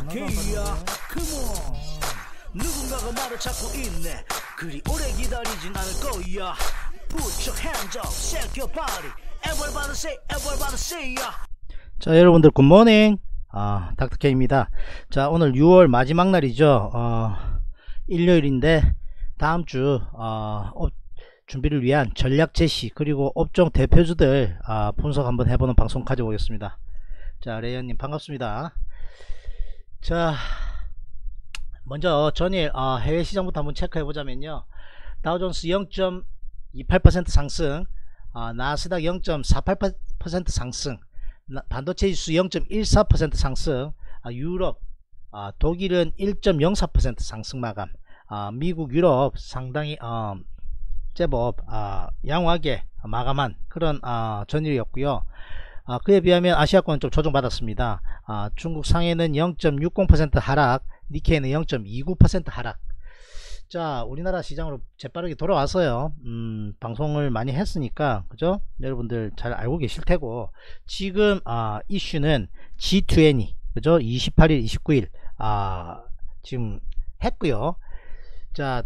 닥터케이야 컴온. 누군가가 말을 찾고 있네. 그리 오래 기다리진 않을 거야. Put your hands up, shake your body. Everybody say, everybody say ya. 자, 여러분들 굿모닝. 닥터케이입니다. 자, 오늘 6월 마지막 날이죠. 일요일인데 다음주 준비를 위한 전략 제시 그리고 업종 대표주들 분석 한번 해보는 방송 가져보겠습니다. 자, 레이언님 반갑습니다. 자, 먼저 전일 해외 시장부터 한번 체크해 보자면요, 다우존스 0.28% 상승, 나스닥 0.48% 상승, 반도체 지수 0.14% 상승, 유럽, 독일은 1.04% 상승 마감, 미국, 유럽 상당히 제법 양호하게 마감한 그런 전일이었고요. 그에 비하면 아시아권은 좀 조정받았습니다. 중국 상해는 0.60% 하락, 니케이는 0.29% 하락. 자, 우리나라 시장으로 재빠르게 돌아와서요, 방송을 많이 했으니까, 그죠? 여러분들 잘 알고 계실 테고, 지금 이슈는 G20, 그죠? 28일 29일 지금 했고요. 자,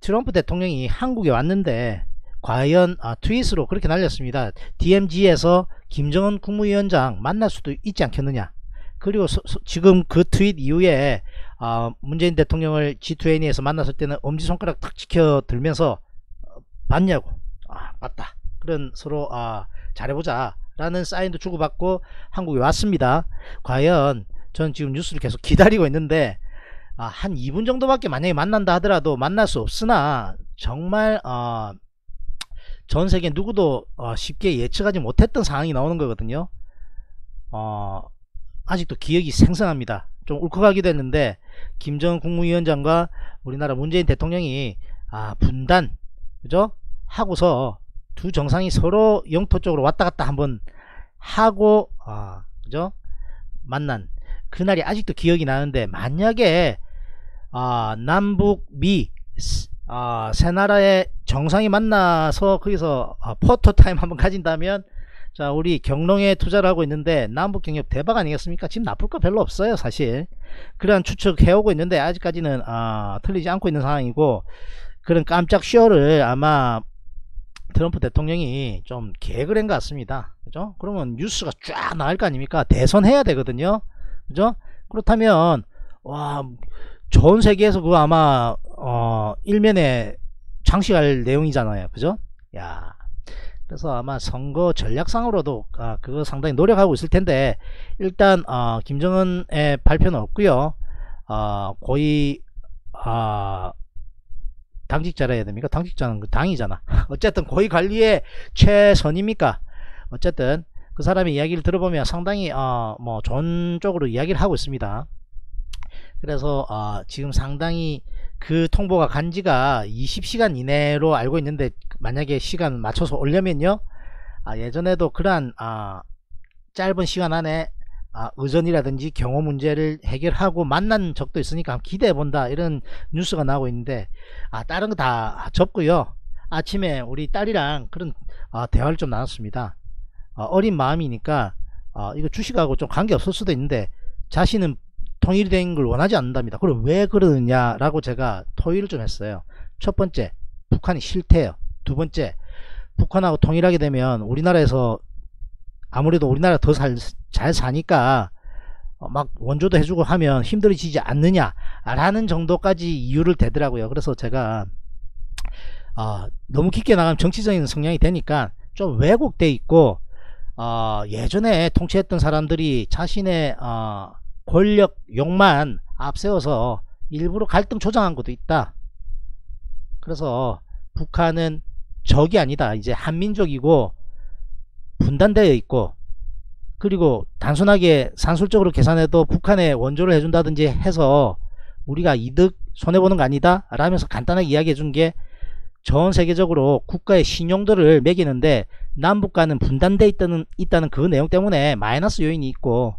트럼프 대통령이 한국에 왔는데 과연 트윗으로 그렇게 날렸습니다. DMZ에서 김정은 국무위원장 만날 수도 있지 않겠느냐. 그리고 지금 그 트윗 이후에 문재인 대통령을 G20에서 만났을 때는 엄지손가락 탁 지켜들면서 봤냐고, 봤다, 그런 서로 잘해보자 라는 사인도 주고받고 한국에 왔습니다. 과연 전 지금 뉴스를 계속 기다리고 있는데 한 2분 정도밖에 만약에 만난다 하더라도 만날 수 없으나, 정말 전세계 누구도 쉽게 예측하지 못했던 상황이 나오는 거거든요. 아직도 기억이 생생합니다. 좀 울컥하기도 했는데, 김정은 국무위원장과 우리나라 문재인 대통령이 분단, 그죠? 하고서 두 정상이 서로 영토 쪽으로 왔다 갔다 한번 하고 그죠? 만난 그날이 아직도 기억이 나는데, 만약에 남북 미 세 나라의 정상이 만나서 거기서 포토타임 한번 가진다면, 자, 우리 경농에 투자를 하고 있는데 남북경협 대박 아니겠습니까? 지금 나쁠 거 별로 없어요, 사실. 그런 추측해오고 있는데 아직까지는 틀리지 않고 있는 상황이고, 그런 깜짝 쇼를 아마 트럼프 대통령이 좀 계획을 한 것 같습니다. 그죠? 그러면 뉴스가 쫙 나갈 거 아닙니까? 대선해야 되거든요. 그죠? 그렇다면 와, 전 세계에서 그거 아마 일면에 장식할 내용이잖아요. 그죠? 야, 그래서 아마 선거 전략상으로도 그거 상당히 노력하고 있을 텐데, 일단 김정은의 발표는 없고요. 거의 당직자라 해야 됩니까? 당직자는 그 당이잖아. 어쨌든 고위 관리의 최선입니까? 어쨌든 그 사람의 이야기를 들어보면 상당히 뭐 좋은 쪽으로 이야기를 하고 있습니다. 그래서 지금 상당히 그 통보가 간지가 20시간 이내로 알고 있는데, 만약에 시간 맞춰서 오려면요, 예전에도 그러한 짧은 시간 안에 의전이라든지 경호 문제를 해결하고 만난 적도 있으니까 기대해본다, 이런 뉴스가 나오고 있는데, 다른 거 다 접고요. 아침에 우리 딸이랑 그런 대화를 좀 나눴습니다. 어린 마음이니까 이거 주식하고 좀 관계없을 수도 있는데 자신은 통일된 걸 원하지 않는답니다. 그럼 왜 그러느냐 라고 제가 토의를 좀 했어요. 첫 번째, 북한이 싫대요. 두 번째, 북한하고 통일하게 되면 우리나라에서 아무래도 우리나라 더 잘 사니까 막 원조도 해주고 하면 힘들어지지 않느냐 라는 정도까지 이유를 대더라고요. 그래서 제가 너무 깊게 나가면 정치적인 성향이 되니까 좀 왜곡돼 있고, 예전에 통치했던 사람들이 자신의 권력 욕만 앞세워서 일부러 갈등 조장한 것도 있다. 그래서 북한은 적이 아니다, 이제 한민족이고 분단되어 있고, 그리고 단순하게 산술적으로 계산해도 북한에 원조를 해준다든지 해서 우리가 이득 손해보는 거 아니다 라면서 간단하게 이야기해 준 게 전 세계적으로 국가의 신용도를 매기는데, 남북 간은 분단되어 있다는 그 내용 때문에 마이너스 요인이 있고,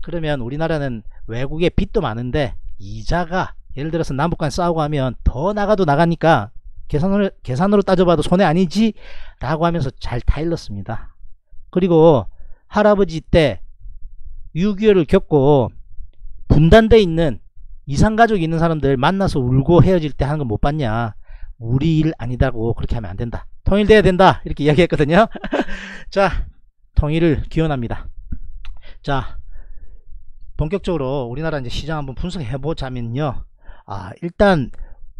그러면 우리나라는 외국에 빚도 많은데 이자가, 예를 들어서 남북 간 싸우고 하면 더 나가도 나가니까 계산으로 따져봐도 손해 아니지 라고 하면서 잘 타일렀습니다. 그리고 할아버지 때 6.25를 겪고 분단돼 있는 이산가족이 있는 사람들 만나서 울고 헤어질 때 하는 건 못 봤냐, 우리 일 아니다고 그렇게 하면 안 된다, 통일돼야 된다, 이렇게 이야기했거든요. 자, 통일을 기원합니다. 자, 본격적으로 우리나라 이제 시장 한번 분석해 보자면요, 일단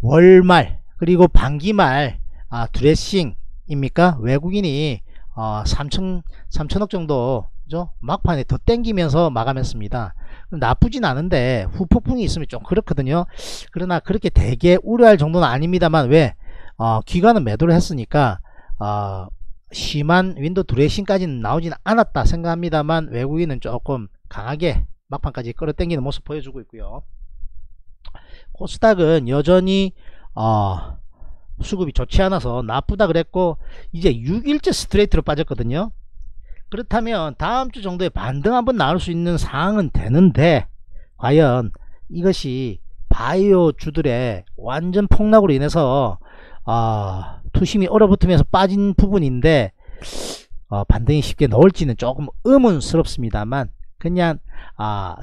월말 그리고 반기말 드레싱입니까, 외국인이 3천억 정도, 그죠? 막판에 더 땡기면서 마감했습니다. 나쁘진 않은데 후폭풍이 있으면 좀 그렇거든요. 그러나 그렇게 되게 우려할 정도는 아닙니다만, 왜, 기관은 매도를 했으니까 심한 윈도우 드레싱까지는 나오진 않았다 생각합니다만, 외국인은 조금 강하게 막판까지 끌어당기는 모습 보여주고 있고요. 코스닥은 여전히 수급이 좋지 않아서 나쁘다 그랬고, 이제 6일째 스트레이트로 빠졌거든요. 그렇다면 다음주 정도에 반등 한번 나올 수 있는 상황은 되는데, 과연 이것이 바이오 주들의 완전 폭락으로 인해서 투심이 얼어붙으면서 빠진 부분인데 반등이 쉽게 나올지는 조금 의문스럽습니다만, 그냥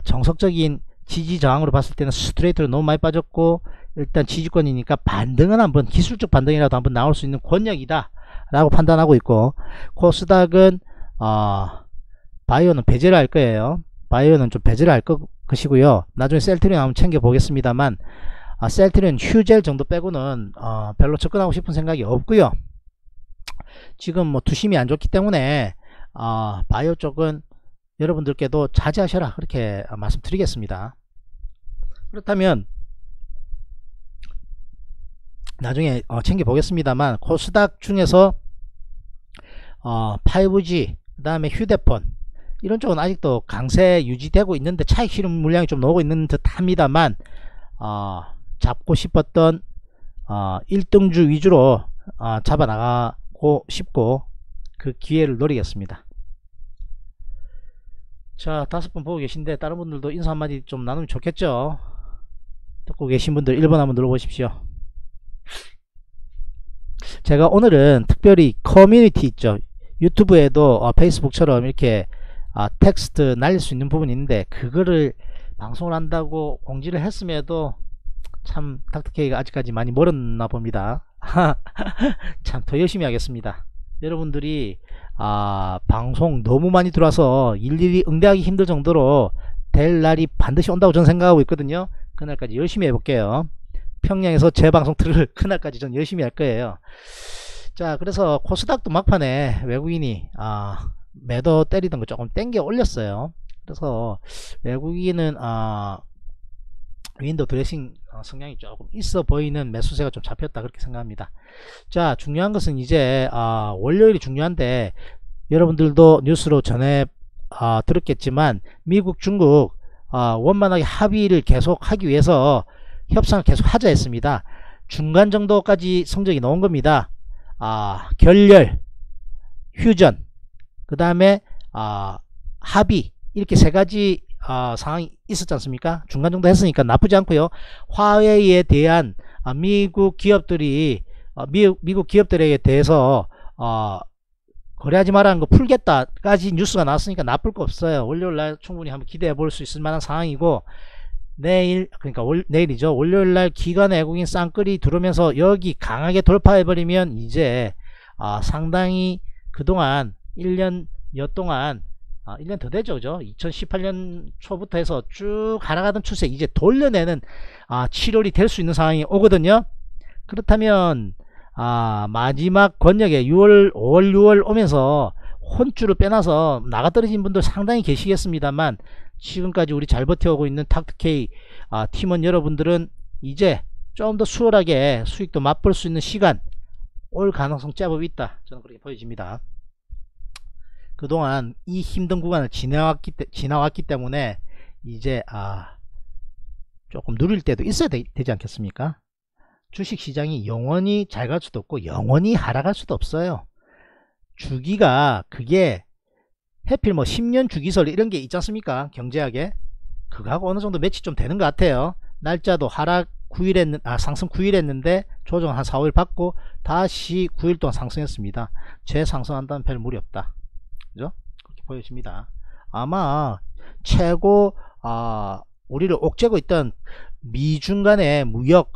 정석적인 지지 저항으로 봤을 때는 스트레이트로 너무 많이 빠졌고, 일단 지지권이니까 반등은 한번, 기술적 반등이라도 한번 나올 수 있는 권역이다 라고 판단하고 있고, 코스닥은 바이오는 배제를 할 거예요. 바이오는 좀 배제를 할 것이고요. 나중에 셀트리온 한번 챙겨 보겠습니다만, 셀트리온 휴젤 정도 빼고는 별로 접근하고 싶은 생각이 없고요. 지금 뭐 투심이 안 좋기 때문에 바이오 쪽은 여러분들께도 자제하셔라, 그렇게 말씀드리겠습니다. 그렇다면 나중에 챙겨 보겠습니다만, 코스닥 중에서 5G, 그 다음에 휴대폰, 이런 쪽은 아직도 강세 유지되고 있는데 차익 실현 물량이 좀 나오고 있는 듯 합니다만, 잡고 싶었던 1등주 위주로 잡아나가고 싶고, 그 기회를 노리겠습니다. 자, 5분 보고 계신데 다른 분들도 인사 한마디 좀 나누면 좋겠죠. 듣고 계신 분들 1번 한번 눌러보십시오. 제가 오늘은 특별히 커뮤니티 있죠, 유튜브에도 페이스북처럼 이렇게 텍스트 날릴 수 있는 부분이 있는데, 그거를 방송을 한다고 공지를 했음에도 참 닥터케이가 아직까지 많이 멀었나 봅니다. 참 더 열심히 하겠습니다. 여러분들이 방송 너무 많이 들어와서 일일이 응대하기 힘들 정도로 될 날이 반드시 온다고 저는 생각하고 있거든요. 그날까지 열심히 해볼게요. 평양에서 제 방송 틀을 그날까지 전 열심히 할 거예요. 자, 그래서 코스닥도 막판에 외국인이 매도 때리던 거 조금 땡겨 올렸어요. 그래서 외국인은 윈도우 드레싱 성향이 조금 있어 보이는 매수세가 좀 잡혔다, 그렇게 생각합니다. 자, 중요한 것은 이제 월요일이 중요한데, 여러분들도 뉴스로 전해 들었겠지만, 미국, 중국 원만하게 합의를 계속 하기 위해서 협상을 계속 하자 했습니다. 중간 정도까지 성적이 나온 겁니다. 결렬, 휴전, 그 다음에 합의, 이렇게 세 가지 상황이 있었지 않습니까? 중간 정도 했으니까 나쁘지 않고요. 화웨이에 대한 미국 기업들에 대해서 거래하지 말라는 거 풀겠다까지 뉴스가 나왔으니까 나쁠 거 없어요. 월요일날 충분히 한번 기대해 볼 수 있을 만한 상황이고, 내일이죠. 월요일날 기관 외국인 쌍끌이 들어오면서 여기 강하게 돌파해버리면 이제 상당히 그동안 1년여 동안 1년 더 되죠, 그죠? 2018년 초부터 해서 쭉 하락하던 추세 이제 돌려내는 7월이 될 수 있는 상황이 오거든요. 그렇다면 마지막 권역에 6월, 5월, 6월 오면서 혼줄을 빼놔서 나가떨어진 분들 상당히 계시겠습니다만, 지금까지 우리 잘 버텨오고 있는 닥터케이 팀원 여러분들은 이제 좀 더 수월하게 수익도 맛볼 수 있는 시간 올 가능성 제법 있다, 저는 그렇게 보여집니다. 그동안 이 힘든 구간을 지나왔기 때문에 이제 조금 누릴 때도 있어야 되지 않겠습니까? 주식시장이 영원히 잘 갈 수도 없고 영원히 하락할 수도 없어요. 주기가, 그게 해필 뭐 10년 주기설 이런게 있지 않습니까, 경제학에? 그거하고 어느정도 매치 좀 되는 것 같아요. 날짜도 하락 9일 상승 9일 했는데 조정 한 4, 5일 받고 다시 9일 동안 상승했습니다. 재상승한다면 별 무리 없다, 그죠? 그렇게 보여집니다. 아마 최고 우리를 옥죄고 있던 미중 간의 무역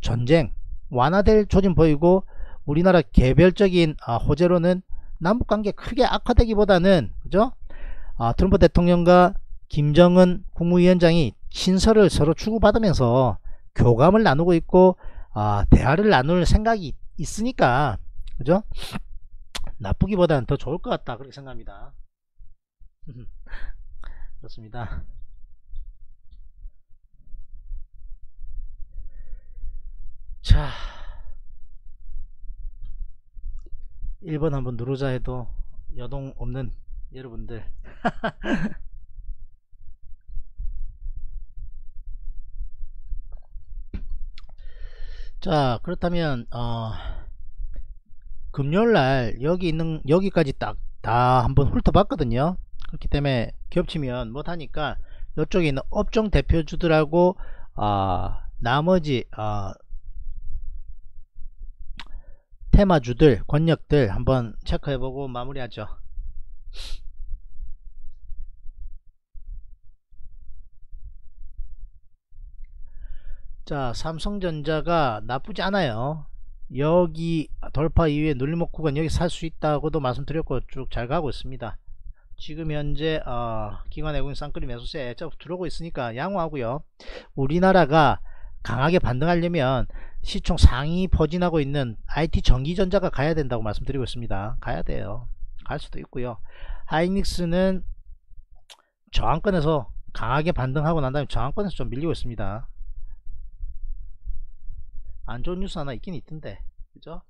전쟁 완화될 조짐 보이고, 우리나라 개별적인 호재로는 남북관계 크게 악화되기보다는, 그죠? 트럼프 대통령과 김정은 국무위원장이 친서를 서로 추구받으면서 교감을 나누고 있고, 대화를 나눌 생각이 있으니까, 그죠? 나쁘기보다는 더 좋을 것 같다, 그렇게 생각합니다. 그렇습니다. 자, 1번 한번 누르자 해도 여동 없는 여러분들. 자, 그렇다면 금요일날 여기 있는 여기까지 딱 다 한번 훑어봤거든요. 그렇기 때문에 겹치면 못하니까 이쪽에 있는 업종 대표주들하고 나머지 테마주들, 권역들 한번 체크해보고 마무리하죠. 자, 삼성전자가 나쁘지 않아요. 여기 돌파 이후에 눌림목 구간 여기 살 수 있다고도 말씀드렸고 쭉 잘 가고 있습니다. 지금 현재 기관 외국인 쌍끌이 매수세 들어오고 있으니까 양호하고요. 우리나라가 강하게 반등하려면 시총 상위 포진하고 있는 IT 전기전자가 가야 된다고 말씀드리고 있습니다. 가야 돼요. 갈 수도 있고요. 하이닉스는 저항권에서 강하게 반등하고 난 다음에 저항권에서 좀 밀리고 있습니다. 안 좋은 뉴스 하나 있긴 있던데, 그죠?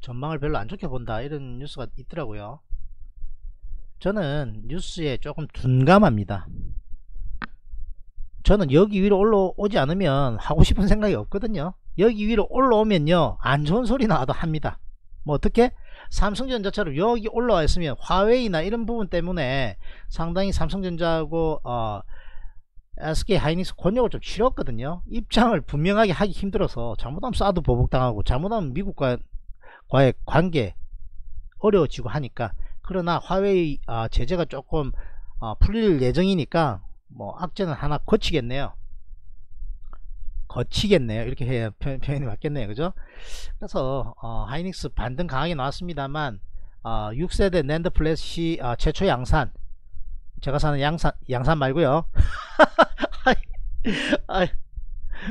전망을 별로 안 좋게 본다, 이런 뉴스가 있더라고요. 저는 뉴스에 조금 둔감합니다. 저는 여기 위로 올라오지 않으면 하고 싶은 생각이 없거든요. 여기 위로 올라오면요, 안 좋은 소리 나와도 합니다. 뭐 어떻게? 삼성전자처럼 여기 올라와 있으면 화웨이나 이런 부분 때문에 상당히 삼성전자하고 SK하이닉스 권역을 좀 치렀거든요. 입장을 분명하게 하기 힘들어서 잘못하면 싸도 보복당하고, 잘못하면 미국과의 관계 어려워지고 하니까. 그러나 화웨이 제재가 조금 풀릴 예정이니까 뭐 악재는 하나 거치겠네요. 거치겠네요. 이렇게 해야 표현이 맞겠네요. 그죠? 그래서 하이닉스 반등 강하게 나왔습니다만 6세대 낸드 플래시 최초 양산, 제가 사는 양산 말고요.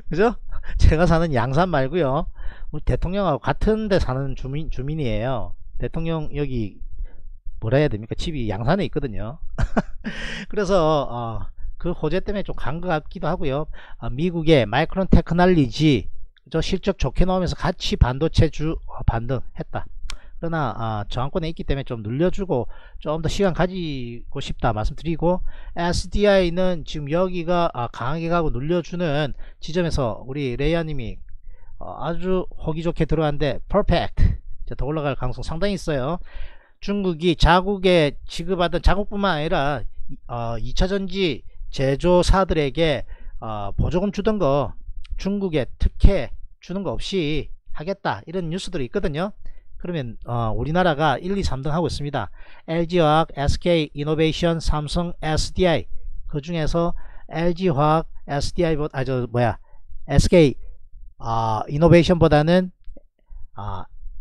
그죠? 제가 사는 양산 말고요. 우리 대통령하고 같은 데 사는 주민이에요. 대통령 여기 뭐라 해야 됩니까? 집이 양산에 있거든요. 그래서 그 호재 때문에 좀 간 것 같기도 하고요. 미국의 마이크론 테크놀로지 실적 좋게 나오면서 같이 반도체주 반등했다. 그러나 저항권에 있기 때문에 좀 늘려주고 좀 더 시간 가지고 싶다 말씀드리고, SDI는 지금 여기가 강하게 가고 눌려주는 지점에서 우리 레이아님이 아주 호기 좋게 들어왔는데 퍼펙트, 더 올라갈 가능성 상당히 있어요. 중국이 자국에 지급하던, 자국뿐만 아니라 2차전지 제조사들에게 보조금 주던 거 중국에 특혜 주는 거 없이 하겠다, 이런 뉴스들이 있거든요. 그러면 우리나라가 1, 2, 3등 하고 있습니다. LG화학, SK이노베이션, 삼성, SDI. 그 중에서 LG화학, SDI보다 SK이노베이션보다는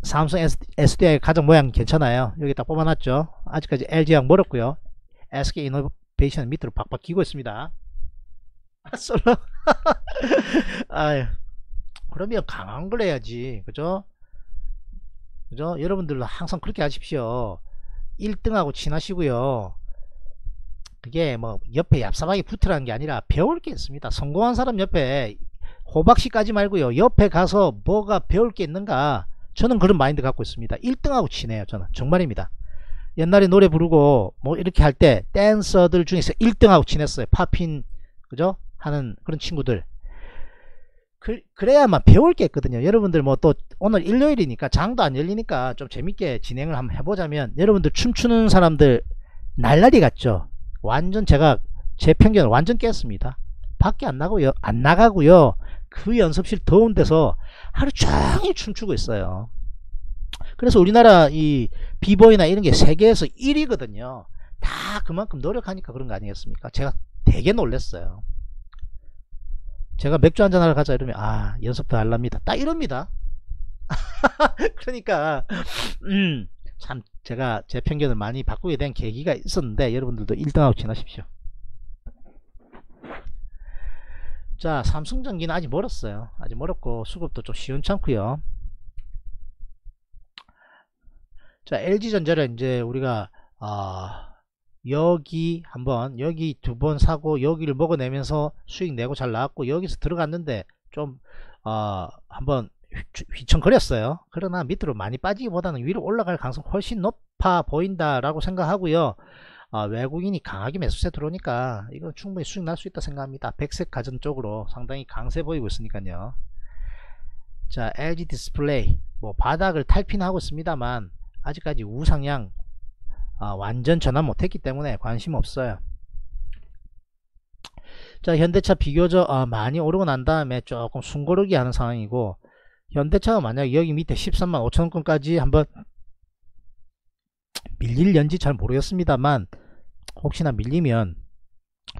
삼성 SDI 가장 모양 괜찮아요. 여기 딱 뽑아놨죠. 아직까지 LG화학 멀었고요. SK이노베이션 밑으로 박박 끼고 있습니다. 솔로. 아유, 그러면 강한 걸 해야지, 그죠? 그죠? 여러분들도 항상 그렇게 하십시오. 1등하고 친하시고요. 그게 뭐 옆에 얍삽하게 붙으라는 게 아니라 배울 게 있습니다. 성공한 사람 옆에 호박씨 까지 말고요, 옆에 가서 뭐가 배울 게 있는가, 저는 그런 마인드 갖고 있습니다. 1등하고 친해요, 저는. 정말입니다. 옛날에 노래 부르고 뭐 이렇게 할 때 댄서들 중에서 1등하고 친했어요. 팝핀, 그죠? 하는 그런 친구들. 그래야만 배울 게 있거든요. 여러분들 뭐 또 오늘 일요일이니까 장도 안 열리니까 좀 재밌게 진행을 한번 해보자면, 여러분들 춤추는 사람들 날라리 같죠? 완전 제가 제 편견을 완전 깼습니다. 밖에 안 나가고요. 그 연습실 더운 데서 하루 종일 춤추고 있어요. 그래서 우리나라 이 비보이나 이런 게 세계에서 1위거든요. 다 다 그만큼 노력하니까 그런 거 아니겠습니까? 제가 되게 놀랬어요. 제가 맥주 한잔하러 가자 이러면 아 연습도 할랍니다 딱 이럽니다. 그러니까 참 제가 제 편견을 많이 바꾸게 된 계기가 있었는데 여러분들도 1등하고 지나십시오. 자, 삼성전기는 아직 멀었어요. 아직 멀었고 수급도 좀 시원찮고요. 자, LG전자를 이제 우리가 여기 한번 여기 두 번 사고 여기를 먹어내면서 수익 내고 잘 나왔고 여기서 들어갔는데 좀 한번 휘청거렸어요. 그러나 밑으로 많이 빠지기보다는 위로 올라갈 가능성이 훨씬 높아 보인다라고 생각하고요. 외국인이 강하게 매수세 들어오니까 이건 충분히 수익 날 수 있다 생각합니다. 백색 가전 쪽으로 상당히 강세 보이고 있으니까요. 자, LG 디스플레이 뭐 바닥을 탈핀하고 있습니다만 아직까지 우상향 완전 전환 못했기 때문에 관심 없어요. 자, 현대차 비교적 많이 오르고 난 다음에 조금 숨고르기 하는 상황이고, 현대차가 만약 여기 밑에 135,000원권까지 한번 밀릴런지 잘 모르겠습니다만 혹시나 밀리면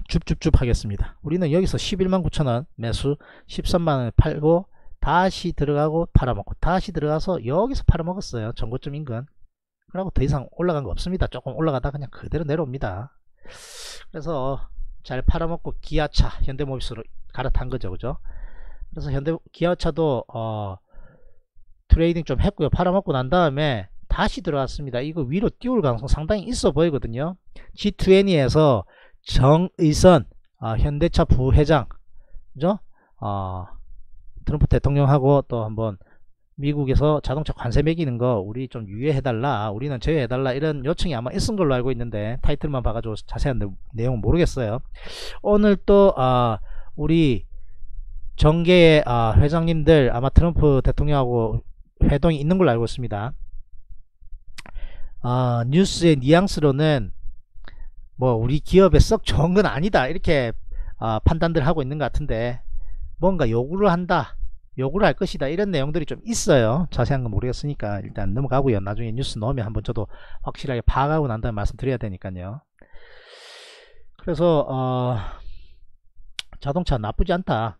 줍줍줍 하겠습니다. 우리는 여기서 119,000원 매수, 13만원에 팔고 다시 들어가고 팔아먹고 다시 들어가서 여기서 팔아먹었어요. 전고점 인근. 그러고 더 이상 올라간 거 없습니다. 조금 올라가다 그냥 그대로 내려옵니다. 그래서 잘 팔아먹고 기아차, 현대모비스로 갈아탄 거죠. 그죠? 그래서 기아차도 트레이딩 좀 했고요. 팔아먹고 난 다음에 다시 들어왔습니다. 이거 위로 띄울 가능성 상당히 있어 보이거든요. G20에서 정의선 현대차 부회장, 그죠? 트럼프 대통령하고 또 한번 미국에서 자동차 관세 매기는 거 우리 좀 유예해달라, 우리는 제외해달라 이런 요청이 아마 있은 걸로 알고 있는데 타이틀만 봐가지고 자세한 내용은 모르겠어요. 오늘 또 우리 정계의 회장님들 아마 트럼프 대통령하고 회동이 있는 걸로 알고 있습니다. 뉴스의 뉘앙스로는 뭐 우리 기업에 썩 좋은 건 아니다 이렇게 판단들 하고 있는 것 같은데 뭔가 요구를 한다, 요구를 할 것이다 이런 내용들이 좀 있어요. 자세한 건 모르겠으니까 일단 넘어가고요. 나중에 뉴스 넣으면 한번 저도 확실하게 파악하고 난 다음에 말씀드려야 되니까요. 그래서 자동차 나쁘지 않다.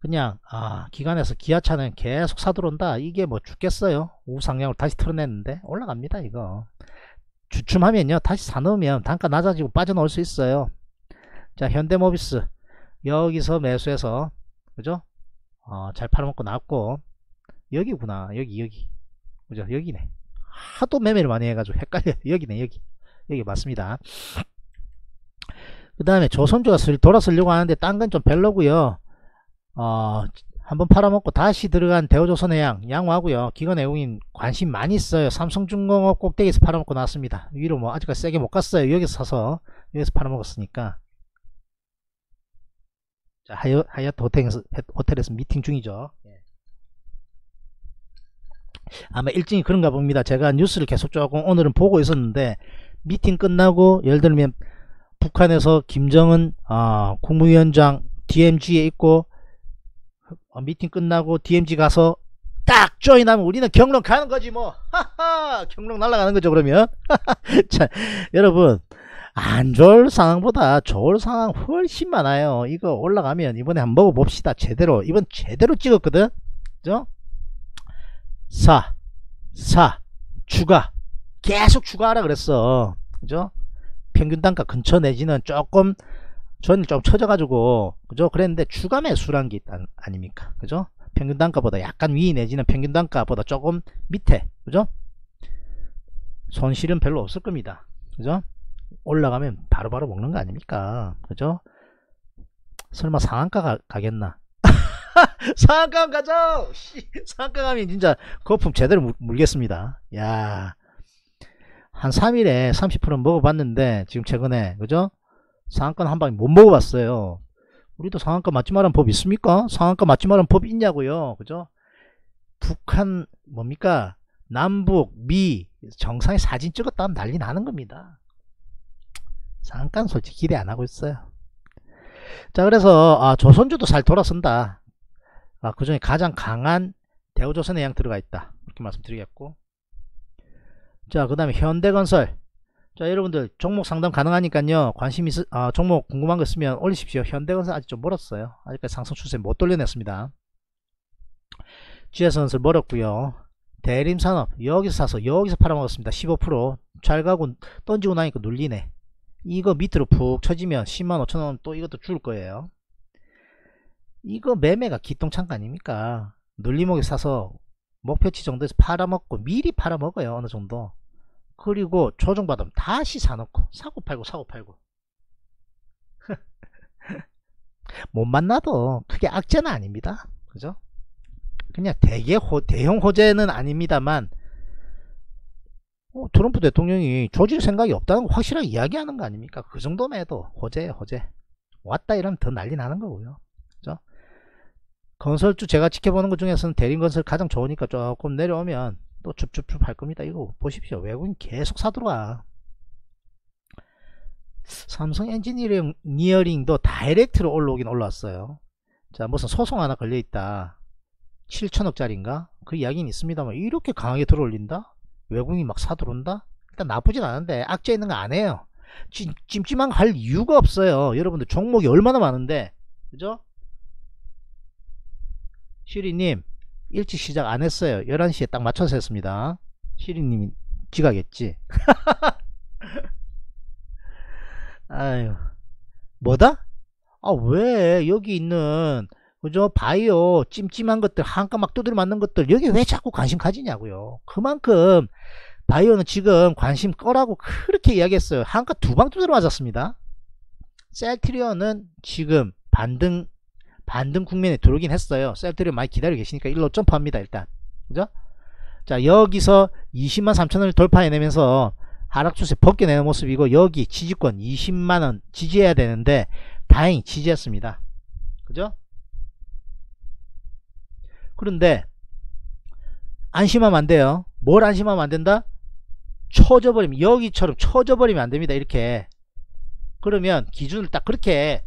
그냥 기관에서 기아차는 계속 사들어온다. 이게 뭐 죽겠어요. 우상향으로 다시 틀어냈는데 올라갑니다. 이거 주춤하면요 다시 사놓으면 단가 낮아지고 빠져나올 수 있어요. 자, 현대모비스 여기서 매수해서, 그죠? 잘 팔아먹고 나왔고, 여기구나. 여기. 그죠? 여기네. 하도 매매를 많이 해가지고 헷갈려요. 여기네, 여기 맞습니다. 그 다음에 조선주가 돌아서려고 하는데, 딴 건 좀 별로고요. 한번 팔아먹고 다시 들어간 대우조선해양, 양호하고요. 기관 외국인 관심 많이 있어요. 삼성중공업 꼭대기에서 팔아먹고 나왔습니다. 위로 뭐, 아직까지 세게 못 갔어요. 여기서 사서, 여기서 팔아먹었으니까. 자, 하얏트 호텔에서 미팅 중이죠. 예. 아마 일진이 그런가 봅니다. 제가 뉴스를 계속 조금 오늘은 보고 있었는데 미팅 끝나고 예를 들면 북한에서 김정은 국무위원장 DMZ에 있고 미팅 끝나고 DMZ 가서 딱 조인하면 우리는 경농 가는 거지 뭐. 하하, 경농 날아가는 거죠 그러면. 자, 여러분. 안 좋을 상황보다 좋을 상황 훨씬 많아요. 이거 올라가면 이번에 한번 먹어봅시다. 제대로. 이번 제대로 찍었거든. 그죠? 4 추가. 계속 추가하라 그랬어. 그죠? 평균 단가 근처 내지는 조금 전일 좀 쳐져가지고, 그죠? 그랬는데 추가 매수란 게 있다 아닙니까? 그죠? 평균 단가보다 약간 위 내지는 평균 단가보다 조금 밑에, 그죠? 손실은 별로 없을 겁니다. 그죠? 올라가면 바로바로 먹는 거 아닙니까? 그죠? 설마 상한가 가겠나? 상한가 가죠! 상한가 가면 진짜 거품 제대로 물겠습니다. 야, 한 3일에 30% 먹어봤는데 지금 최근에, 그죠? 상한가 한 방에 못 먹어봤어요. 우리도 상한가 맞지 말라는 법 있습니까? 상한가 맞지 말라는 법 있냐고요. 그죠? 북한 뭡니까? 남북 미 정상에 사진 찍었다면 난리 나는 겁니다. 상한가는 솔직히 기대 안하고 있어요. 자, 그래서 조선주도 잘 돌아선다. 그 중에 가장 강한 대우조선해양 들어가 있다. 이렇게 말씀드리겠고, 자, 그 다음에 현대건설 자, 여러분들 종목 상담 가능하니까요. 종목 궁금한 거 있으면 올리십시오. 현대건설 아직 좀 멀었어요. 아직까지 상승 추세 못 돌려냈습니다. GS건설 멀었고요. 대림산업 여기서 사서 여기서 팔아먹었습니다. 15% 잘 가고 던지고 나니까 눌리네. 이거 밑으로 푹 쳐지면 10만 5천원, 또 이것도 줄 거예요. 이거 매매가 기똥찬거 아닙니까? 눌리목에 사서 목표치 정도에서 팔아먹고, 미리 팔아먹어요 어느 정도. 그리고 조정받으면 다시 사놓고, 사고팔고 사고팔고. 못 만나도 크게 악재는 아닙니다. 그죠? 그냥 대형 호재는 아닙니다만, 트럼프 대통령이 조질 생각이 없다는 거 확실하게 이야기하는 거 아닙니까? 그 정도면 해도 호재예요, 호재. 왔다 이러면 더 난리 나는 거고요. 그죠? 건설주 제가 지켜보는 것 중에서는 대림건설 가장 좋으니까 조금 내려오면 또 줍줍줍 할 겁니다. 이거 보십시오. 외국인 계속 사들어와. 삼성 엔지니어링도 다이렉트로 올라오긴 올라왔어요. 자, 무슨 소송 하나 걸려있다, 7천억짜리인가? 그 이야기는 있습니다만, 이렇게 강하게 들어올린다? 외국인이 막 사들어온다? 일단 나쁘진 않은데, 악재 있는 거 안 해요. 찜찜한 거 할 이유가 없어요. 여러분들 종목이 얼마나 많은데, 그죠? 시리님, 일찍 시작 안 했어요. 11시에 딱 맞춰서 했습니다. 시리님이 지각했지. 아유, 뭐다? 아, 왜 여기 있는, 그죠? 바이오 찜찜한 것들, 한가 막 두드려 맞는 것들, 여기 왜 자꾸 관심 가지냐고요. 그만큼 바이오는 지금 관심 꺼라고 그렇게 이야기했어요. 한가 두 방 두드려 맞았습니다. 셀트리온은 지금 반등 국면에 들어오긴 했어요. 셀트리온 많이 기다리고 계시니까 일로 점프합니다, 일단. 그죠? 자, 여기서 20만 3천원을 돌파해내면서 하락 추세 벗겨내는 모습이고, 여기 지지권 20만원 지지해야 되는데 다행히 지지했습니다. 그죠? 그런데 안심하면 안 돼요. 뭘 안심하면 안 된다? 쳐져버리면, 여기처럼 쳐져버리면 안 됩니다. 이렇게. 그러면 기준을 딱 그렇게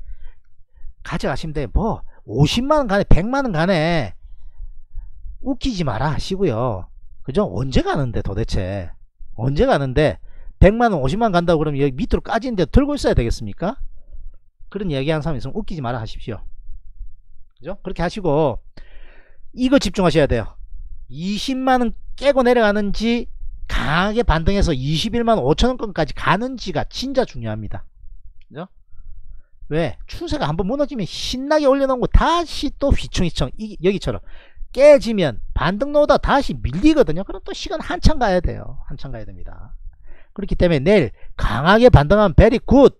가져가시면 돼요. 뭐 50만원 간에 100만원 간에 웃기지 마라 하시고요. 그죠? 언제 가는데, 도대체 언제 가는데 100만원 50만원 간다고 그러면 여기 밑으로 까지는데 들고 있어야 되겠습니까? 그런 이야기 하는 사람 있으면 웃기지 마라 하십시오. 그죠? 그렇게 하시고, 이거 집중하셔야 돼요. 20만원 깨고 내려가는지, 강하게 반등해서 21만 5천원권까지 가는지가 진짜 중요합니다. 그죠? 왜? 추세가 한번 무너지면 신나게 올려놓은 거 다시 또 휘청휘청, 여기처럼 깨지면 반등 놓다 다시 밀리거든요. 그럼 또 시간 한참 가야 돼요. 한참 가야 됩니다. 그렇기 때문에 내일 강하게 반등하면 베리 굿,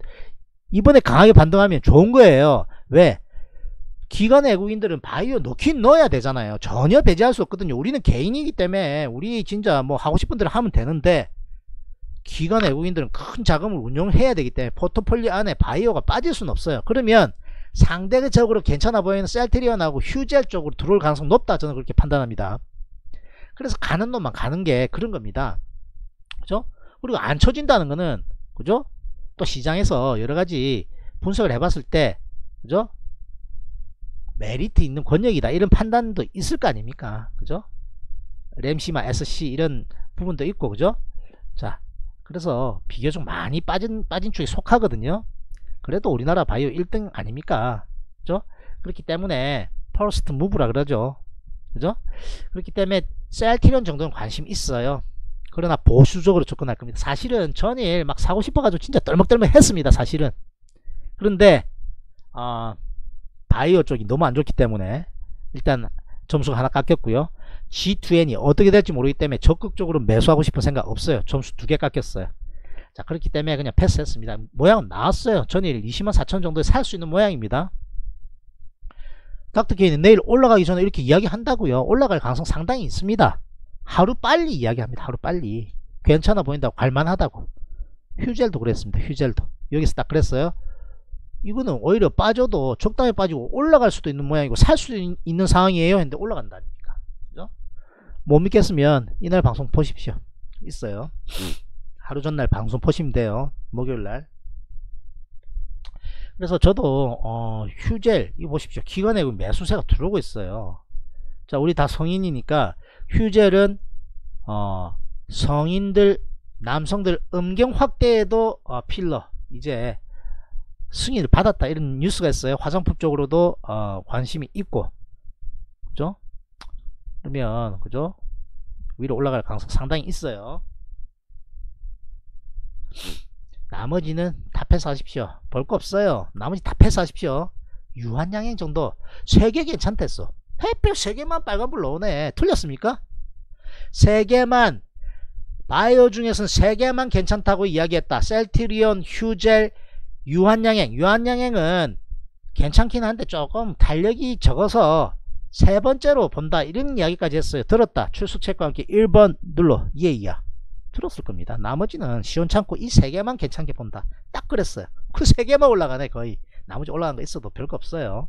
이번에 강하게 반등하면 좋은 거예요. 왜? 기관 외국인들은 바이오 넣긴 넣어야 되잖아요. 전혀 배제할 수 없거든요. 우리는 개인이기 때문에 우리 진짜 뭐 하고 싶은 대로 하면 되는데, 기관 외국인들은 큰 자금을 운용해야 되기 때문에 포트폴리오 안에 바이오가 빠질 수는 없어요. 그러면 상대적으로 괜찮아 보이는 셀트리온하고 휴젤 쪽으로 들어올 가능성이 높다, 저는 그렇게 판단합니다. 그래서 가는 놈만 가는 게 그런 겁니다. 그죠? 그리고 안 쳐진다는 거는, 그죠? 또 시장에서 여러 가지 분석을 해봤을 때, 그죠? 메리트 있는 권역이다, 이런 판단도 있을 거 아닙니까? 그죠? 램시마 SC 이런 부분도 있고, 그죠? 자, 그래서 비교적 많이 빠진 쪽에 속하거든요. 그래도 우리나라 바이오 1등 아닙니까? 그죠? 그렇기 때문에 퍼스트 무브라 그러죠. 그죠? 그렇기 때문에 셀트리온 정도는 관심 있어요. 그러나 보수적으로 접근할 겁니다. 사실은 전일 막 사고 싶어가지고 진짜 떨먹떨먹 했습니다, 사실은. 그런데 바이오 쪽이 너무 안 좋기 때문에 일단 점수가 하나 깎였고요. G2N이 어떻게 될지 모르기 때문에 적극적으로 매수하고 싶은 생각 없어요. 점수 2개 깎였어요. 자, 그렇기 때문에 그냥 패스했습니다. 모양은 나왔어요. 전일 20만 4천 정도에 살 수 있는 모양입니다. 닥터케이는 내일 올라가기 전에 이렇게 이야기한다고요. 올라갈 가능성 상당히 있습니다. 하루 빨리 이야기합니다. 하루 빨리. 괜찮아 보인다고, 갈만하다고. 휴젤도 그랬습니다. 휴젤도 여기서 딱 그랬어요. 이거는 오히려 빠져도 적당히 빠지고 올라갈 수도 있는 모양이고 살 수도 있는 상황이에요 했는데 올라간다 아닙니까? 그죠? 못 믿겠으면 이날 방송 보십시오. 있어요. 하루 전날 방송 보시면 돼요, 목요일날. 그래서 저도 휴젤 이거 보십시오. 기관에 매수세가 들어오고 있어요. 자, 우리 다 성인이니까 휴젤은 성인들 남성들 음경 확대에도 필러 이제 승인을 받았다 이런 뉴스가 있어요. 화장품 쪽으로도 관심이 있고, 그죠? 그러면 그죠? 위로 올라갈 가능성 상당히 있어요. 나머지는 다 패스하십시오. 볼 거 없어요. 나머지 다 패스하십시오. 유한양행 정도 3개 괜찮댔어. 햇빛 3개만 빨간불 나오네. 틀렸습니까? 3개만 바이오 중에서는 3개만 괜찮다고 이야기했다. 셀트리온, 휴젤, 유한양행. 유한양행은 괜찮긴 한데 조금 달력이 적어서 3번째로 본다 이런 이야기까지 했어요. 들었다. 출석책과 함께 1번 눌러. 예이야. 들었을 겁니다. 나머지는 시원찮고 이 3개만 괜찮게 본다. 딱 그랬어요. 그 3개만 올라가네 거의. 나머지 올라간 거 있어도 별거 없어요.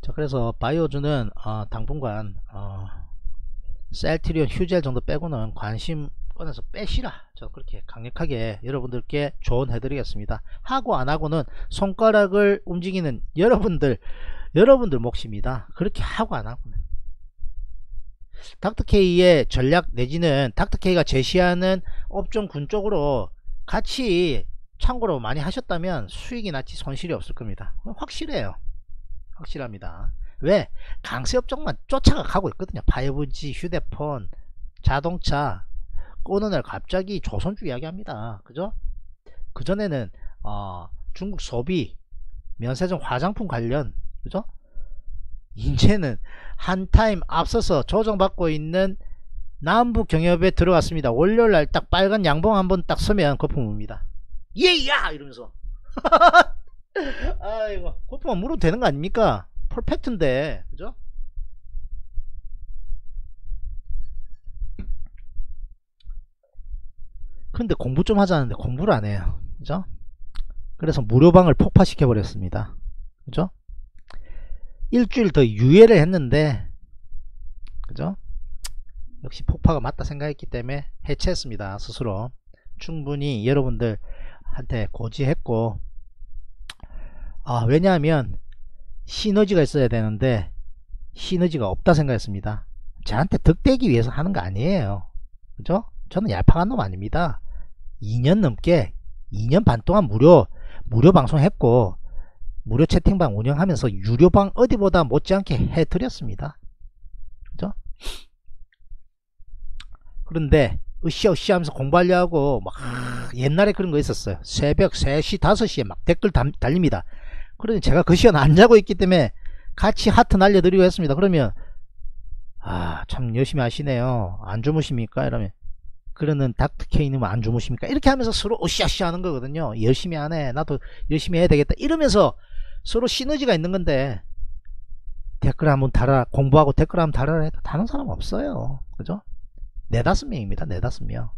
자, 그래서 바이오주는 당분간 셀트리온 휴젤 정도 빼고는 관심 꺼내서 빼시라. 저 그렇게 강력하게 여러분들께 조언해 드리겠습니다. 하고 안하고는 손가락을 움직이는 여러분들 몫입니다. 그렇게 하고 안하고는 닥터케이의 전략 내지는 닥터케이가 제시하는 업종군 쪽으로 같이 참고로 많이 하셨다면 수익이 났지 손실이 없을 겁니다. 확실해요. 확실합니다. 왜? 강세 업종만 쫓아가 가고 있거든요. 5G, 휴대폰, 자동차. 어느 날 갑자기 조선주 이야기합니다. 그죠? 그전에는 중국 소비, 면세점 화장품 관련, 그죠? 이제는 한타임 앞서서 조정받고 있는 남북 경협에 들어갔습니다. 월요일 날 딱 빨간 양봉 한번 딱 서면 거품 옵니다. 예야! 이러면서 아이고, 거품만 물어도 되는 거 아닙니까? 퍼펙트인데, 그죠? 근데 공부 좀 하자는데 공부를 안 해요. 그죠? 그래서 무료방을 폭파시켜 버렸습니다. 그죠? 일주일 더 유예를 했는데, 그죠? 역시 폭파가 맞다 생각했기 때문에 해체했습니다. 스스로. 충분히 여러분들한테 고지했고, 왜냐하면 시너지가 있어야 되는데 시너지가 없다 생각했습니다. 저한테 득대기 위해서 하는 거 아니에요. 그죠? 저는 얄팍한 놈 아닙니다. 2년 넘게 2년 반 동안 무료 방송했고, 무료 채팅방 운영하면서 유료방 어디보다 못지않게 해드렸습니다. 그죠? 그런데 으쌰으쌰 하면서 공부하려고 막 옛날에 그런 거 있었어요. 새벽 3시 5시에 막 댓글 달립니다. 그러니 제가 그 시간 안 자고 있기 때문에 같이 하트 날려드리고 했습니다. 그러면 참 열심히 하시네요. 안 주무십니까? 이러면 그러는 닥터케이는 안 주무십니까? 이렇게 하면서 서로 으쌰으쌰 하는 거거든요. 열심히 하네. 나도 열심히 해야 되겠다. 이러면서 서로 시너지가 있는 건데 댓글 한번 달아. 공부하고 댓글 한번 달아라 해도 다른 사람 없어요. 그죠? 4~5명입니다. 4~5명.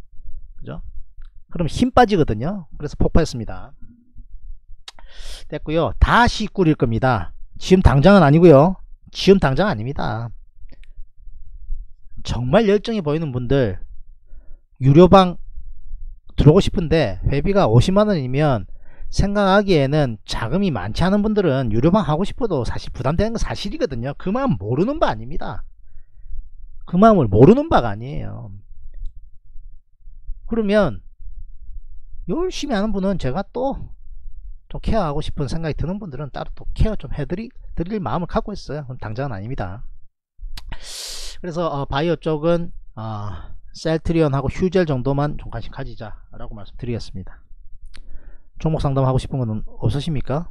그죠? 그럼 힘 빠지거든요. 그래서 폭파했습니다. 됐고요. 다시 꾸릴 겁니다. 지금 당장은 아니고요. 지금 당장 아닙니다. 정말 열정이 보이는 분들 유료방 들어오고 싶은데 회비가 50만원이면 생각하기에는 자금이 많지 않은 분들은 유료방 하고 싶어도 사실 부담되는 건 사실이거든요. 그 마음 모르는 바 아닙니다. 그 마음을 모르는 바가 아니에요. 그러면 열심히 하는 분은 제가 또 케어하고 싶은 생각이 드는 분들은 따로 또 케어 좀 해드릴 마음을 갖고 있어요. 그럼 당장은 아닙니다. 그래서 바이오 쪽은 셀트리온하고 휴젤 정도만 좀 관심 가지자 라고 말씀드리겠습니다. 종목 상담 하고 싶은 건 없으십니까?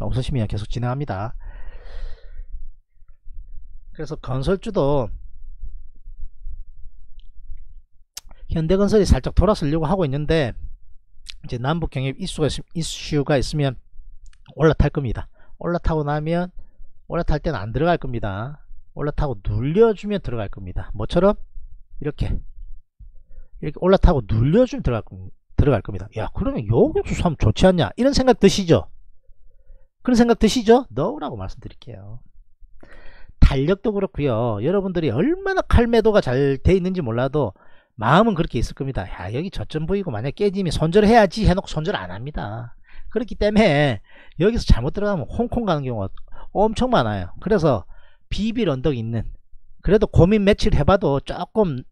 없으시면 계속 진행합니다. 그래서 건설주도 현대건설이 살짝 돌아서려고 하고 있는데 이제 남북 경협 이슈가 있으면 올라탈 겁니다. 올라타고 나면 올라탈 때는 안 들어갈 겁니다. 올라타고 눌려주면 들어갈 겁니다. 뭐처럼? 이렇게 올라타고 눌려주면 들어갈 겁니다. 야, 그러면 여기서 사면 좋지 않냐? 이런 생각 드시죠? 그런 생각 드시죠? 너라고 말씀드릴게요. 달력도 그렇고요. 여러분들이 얼마나 칼매도가 잘 돼 있는지 몰라도 마음은 그렇게 있을 겁니다. 야, 여기 저점 보이고 만약 깨지면 손절해야지 해놓고 손절 안 합니다. 그렇기 때문에 여기서 잘못 들어가면 홍콩 가는 경우가 엄청 많아요. 그래서 비빌 언덕 있는, 그래도 고민 매치를 해봐도 조금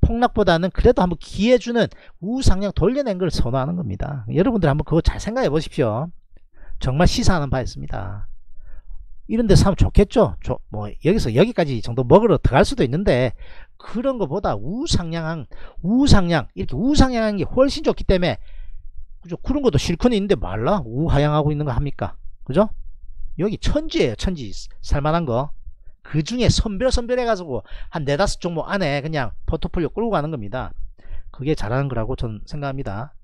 폭락보다는 그래도 한번 기회주는 우상향 돌려낸 걸 선호하는 겁니다. 여러분들 한번 그거 잘 생각해 보십시오. 정말 시사하는 바 있습니다. 이런데 사면 좋겠죠. 뭐 여기서 여기까지 정도 먹으러 들어갈 수도 있는데, 그런 것보다 우상향 이렇게 우상향한 게 훨씬 좋기 때문에, 그죠? 그런 것도 실컷 있는데 말라 우하향하고 있는 거 합니까? 그죠? 여기 천지예요, 천지. 살만한 거 그 중에 선별 해가지고 한 네다섯 종목 안에 그냥 포트폴리오 끌고 가는 겁니다. 그게 잘하는 거라고 저는 생각합니다.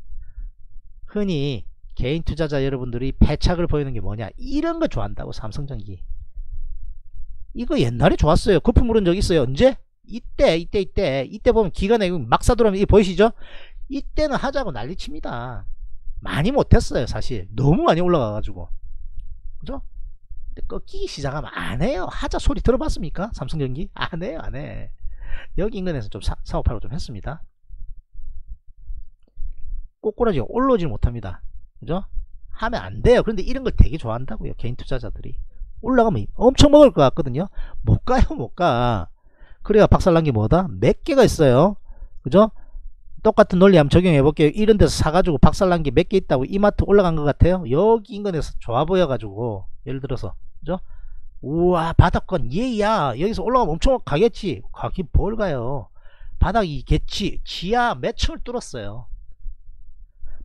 흔히 개인 투자자 여러분들이 패착을 보이는 게 뭐냐, 이런 거 좋아한다고. 삼성전기 이거 옛날에 좋았어요. 거품 오른 적 있어요. 언제? 이때 보면 기관에 막 사들어오면, 이거 보이시죠? 이때는 하자고 난리칩니다. 많이 못했어요, 사실. 너무 많이 올라가가지고, 그죠? 근데 꺾이기 시작하면 안 해요. 하자 소리 들어봤습니까? 삼성전기 안 해요, 안 해. 여기 인근에서 좀 사업하고 좀 했습니다. 꼬꾸라지가 올라오질 못합니다. 그죠? 하면 안 돼요. 그런데 이런 걸 되게 좋아한다고요, 개인 투자자들이. 올라가면 엄청 먹을 것 같거든요. 못 가요, 못 가. 그래야 박살난 게 뭐다? 몇 개가 있어요. 그죠? 똑같은 논리 한번 적용해볼게요. 이런 데서 사가지고 박살난 게 몇 개 있다고 이마트 올라간 것 같아요? 여기 인근에서 좋아 보여가지고, 예를 들어서. 그죠? 우와, 바닥권 얘야. 여기서 올라가면 엄청 가겠지. 가긴 뭘 가요. 바닥이 겠지. 지하 몇 층을 뚫었어요.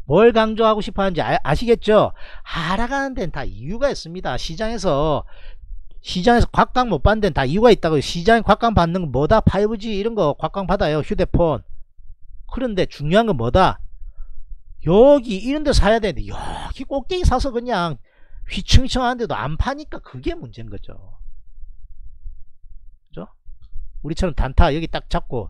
뭘 강조하고 싶어 하는지 아시겠죠? 하락하는 데는 다 이유가 있습니다. 시장에서 곽강 못 받는 데는 다 이유가 있다고요. 시장에 곽강 받는 건 뭐다? 5G 이런 거 곽강 받아요, 휴대폰. 그런데 중요한 건 뭐다? 여기 이런 데 사야 되는데 여기 꼭대기 사서 그냥 휘청휘청 하는데도 안 파니까 그게 문제인 거죠. 그죠? 우리처럼 단타 여기 딱 잡고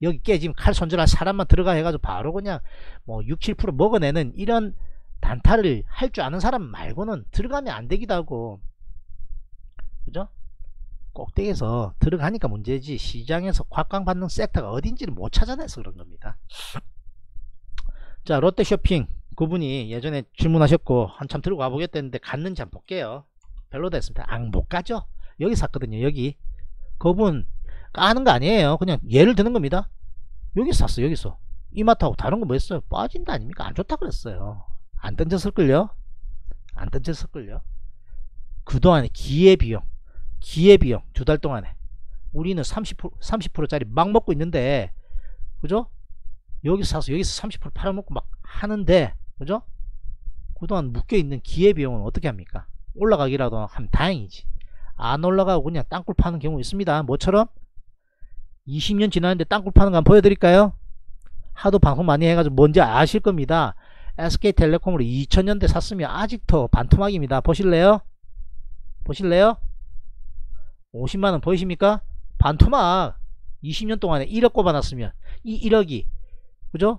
여기 깨지면 칼 손절할 사람만 들어가 해가지고 바로 그냥 뭐 6, 7% 먹어내는 이런 단타를 할 줄 아는 사람 말고는 들어가면 안 되기도 하고, 그죠? 꼭대기에서 들어가니까 문제지, 시장에서 곽광받는 섹터가 어딘지를 못 찾아내서 그런 겁니다. 자, 롯데쇼핑 그분이 예전에 질문하셨고 한참 들고 와보겠다는데 갔는지 한번 볼게요. 별로다 했습니다. 못 가죠? 여기 샀거든요, 여기. 그분 까는 거 아니에요. 그냥 예를 드는 겁니다. 여기 샀어, 여기서. 이마트하고 다른 거 뭐 했어요? 빠진다 아닙니까? 안 좋다 그랬어요. 안 던졌을걸요? 안 던졌을걸요? 그동안에 기회비용 2달 동안에 우리는 30%짜리 막 먹고 있는데, 그죠? 여기서 사서 여기서 30% 팔아먹고 막 하는데, 그죠? 그동안 묶여있는 기회비용은 어떻게 합니까? 올라가기라도 하면 다행이지. 안 올라가고 그냥 땅굴 파는 경우 있습니다. 뭐처럼? 20년 지났는데 땅굴 파는 거 한번 보여드릴까요? 하도 방송 많이 해가지고 뭔지 아실 겁니다. SK텔레콤으로 2000년대 샀으면 아직도 반토막입니다. 보실래요? 보실래요? 50만원 보이십니까? 반토막. 20년 동안에 1억 꼽아놨으면 이 1억이, 그죠?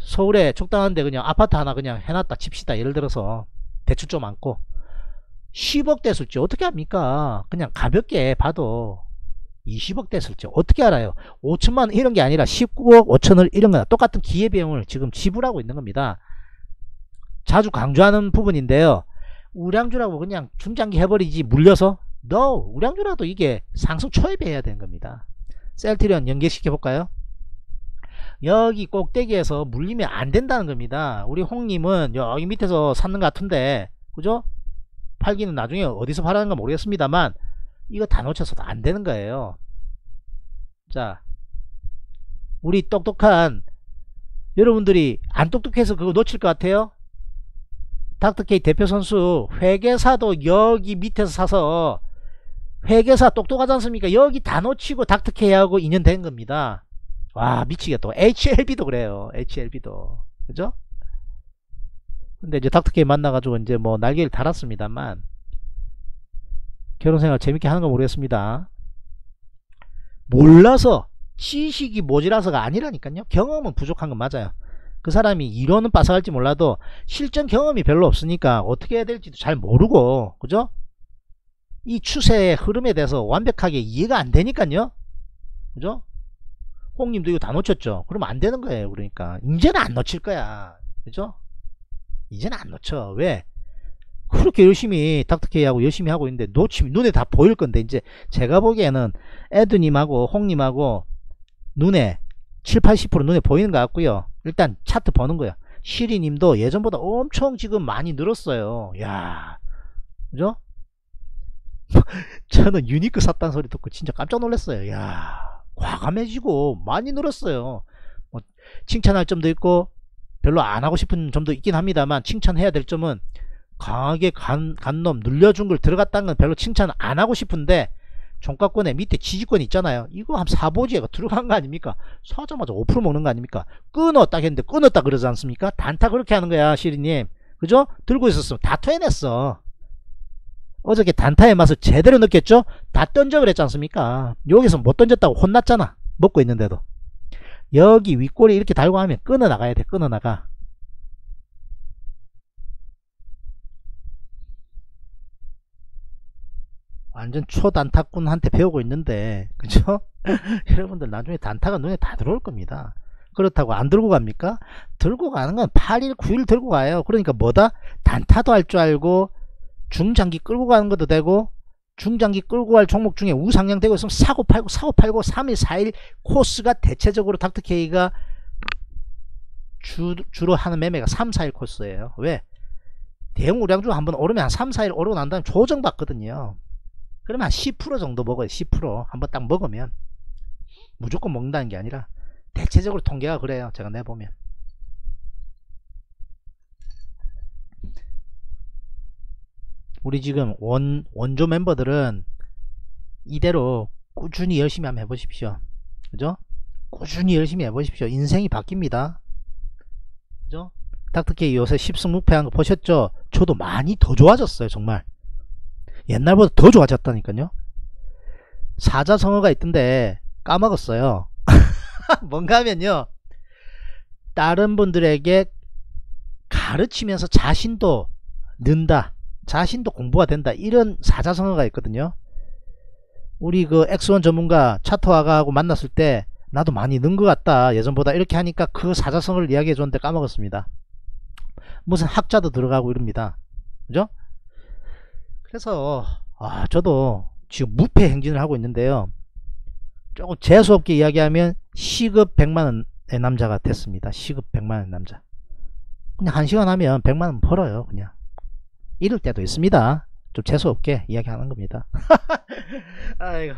서울에 적당한데 그냥 아파트 하나 그냥 해놨다 칩시다. 예를 들어서 대출 좀 안고 10억 됐을지 어떻게 합니까? 그냥 가볍게 봐도 20억 됐을지 어떻게 알아요? 5천만원 이런게 아니라 19억 5천을 이런거나 똑같은 기회비용을 지금 지불하고 있는 겁니다. 자주 강조하는 부분인데요, 우량주라고 그냥 중장기 해버리지 물려서 no, 우량주라도 이게 상승 초입해야 되는 겁니다. 셀트리온 연계시켜 볼까요? 여기 꼭대기에서 물리면 안 된다는 겁니다. 우리 홍님은 여기 밑에서 샀는 것 같은데, 그죠? 팔기는 나중에 어디서 팔하는가 모르겠습니다만 이거 다 놓쳐서도 안 되는 거예요. 자, 우리 똑똑한 여러분들이 안 똑똑해서 그거 놓칠 것 같아요? 닥터케이 대표 선수 회계사도 여기 밑에서 사서, 회계사 똑똑하지 않습니까? 여기 다 놓치고 닥터케이하고 인연 된 겁니다. 와, 미치겠다. HLB도 그래요, HLB도. 그죠? 근데 이제 닥터케이 만나가지고 이제 뭐 날개를 달았습니다만, 결혼생활 재밌게 하는 거 모르겠습니다. 몰라서, 지식이 모자라서가 아니라니까요. 경험은 부족한 건 맞아요. 그 사람이 이론은 빠삭할지 몰라도 실전 경험이 별로 없으니까 어떻게 해야 될지도 잘 모르고, 그죠? 이 추세의 흐름에 대해서 완벽하게 이해가 안 되니까요. 그죠? 홍님도 이거 다 놓쳤죠? 그러면 안 되는 거예요. 그러니까 이제는 안 놓칠 거야. 그죠? 이제는 안 놓쳐. 왜? 그렇게 열심히 닥터케이하고 열심히 하고 있는데 놓치면 눈에 다 보일 건데, 이제 제가 보기에는 에드님하고 홍님하고 눈에 7, 80% 눈에 보이는 것 같고요. 일단 차트 보는 거야. 시리님도 예전보다 엄청 지금 많이 늘었어요. 야, 그죠? 저는 유니크 샀다는 소리 듣고 진짜 깜짝 놀랐어요. 야, 과감해지고 많이 늘었어요. 뭐 칭찬할 점도 있고 별로 안 하고 싶은 점도 있긴 합니다만, 칭찬해야 될 점은 강하게 간놈 눌려준 걸 들어갔다는 건 별로 칭찬 안 하고 싶은데, 종가권에 밑에 지지권 있잖아요. 이거 한 사보지가 들어간 거 아닙니까? 사자마자 5% 먹는 거 아닙니까? 끊어 딱 했는데 끊었다 그러지 않습니까? 단타 그렇게 하는 거야, 시리님. 그죠? 들고 있었으면 다 토해냈어. 어저께 단타의 맛을 제대로 느꼈죠? 다 던져 그랬지 않습니까? 여기서 못 던졌다고 혼났잖아, 먹고 있는데도. 여기 윗꼬리 이렇게 달고 하면 끊어 나가야 돼, 끊어 나가. 완전 초단타꾼한테 배우고 있는데, 그죠? 여러분들 나중에 단타가 눈에 다 들어올 겁니다. 그렇다고 안 들고 갑니까? 들고 가는 건 8일 9일 들고 가요. 그러니까 뭐다? 단타도 할 줄 알고, 중장기 끌고 가는 것도 되고, 중장기 끌고 갈 종목 중에 우상향 되고 있으면 사고 팔고 3일 4일 코스가 대체적으로 닥터케이가 주로 하는 매매가 3, 4일 코스예요. 왜? 대형 우량주 한번 오르면 한 3, 4일 오르고 난 다음에 조정받거든요. 그러면 한 10% 정도 먹어요. 10% 한번 딱 먹으면 무조건 먹는다는 게 아니라 대체적으로 통계가 그래요, 제가 내보면. 우리 지금 원조 멤버들은 이대로 꾸준히 열심히 한번 해보십시오. 그죠? 꾸준히 열심히 해보십시오. 인생이 바뀝니다. 그죠? 닥터케이 요새 10승 6패 한 거 보셨죠? 저도 많이 더 좋아졌어요, 정말. 옛날보다 더 좋아졌다니까요. 사자성어가 있던데 까먹었어요. 뭔가 하면요, 다른 분들에게 가르치면서 자신도 는다, 자신도 공부가 된다, 이런 사자성어가 있거든요. 우리 그 엑스원 전문가 차트화가하고 만났을 때 나도 많이 는 것 같다, 예전보다, 이렇게 하니까 그 사자성어를 이야기해 줬는데 까먹었습니다. 무슨 학자도 들어가고 이럽니다. 그죠? 그래서 저도 지금 무패 행진을 하고 있는데요, 조금 재수없게 이야기하면 시급 100만원의 남자가 됐습니다. 시급 100만원의 남자. 그냥 1시간 하면 100만원 벌어요, 그냥. 이럴 때도 있습니다. 좀 재수없게 이야기하는 겁니다. 아이고.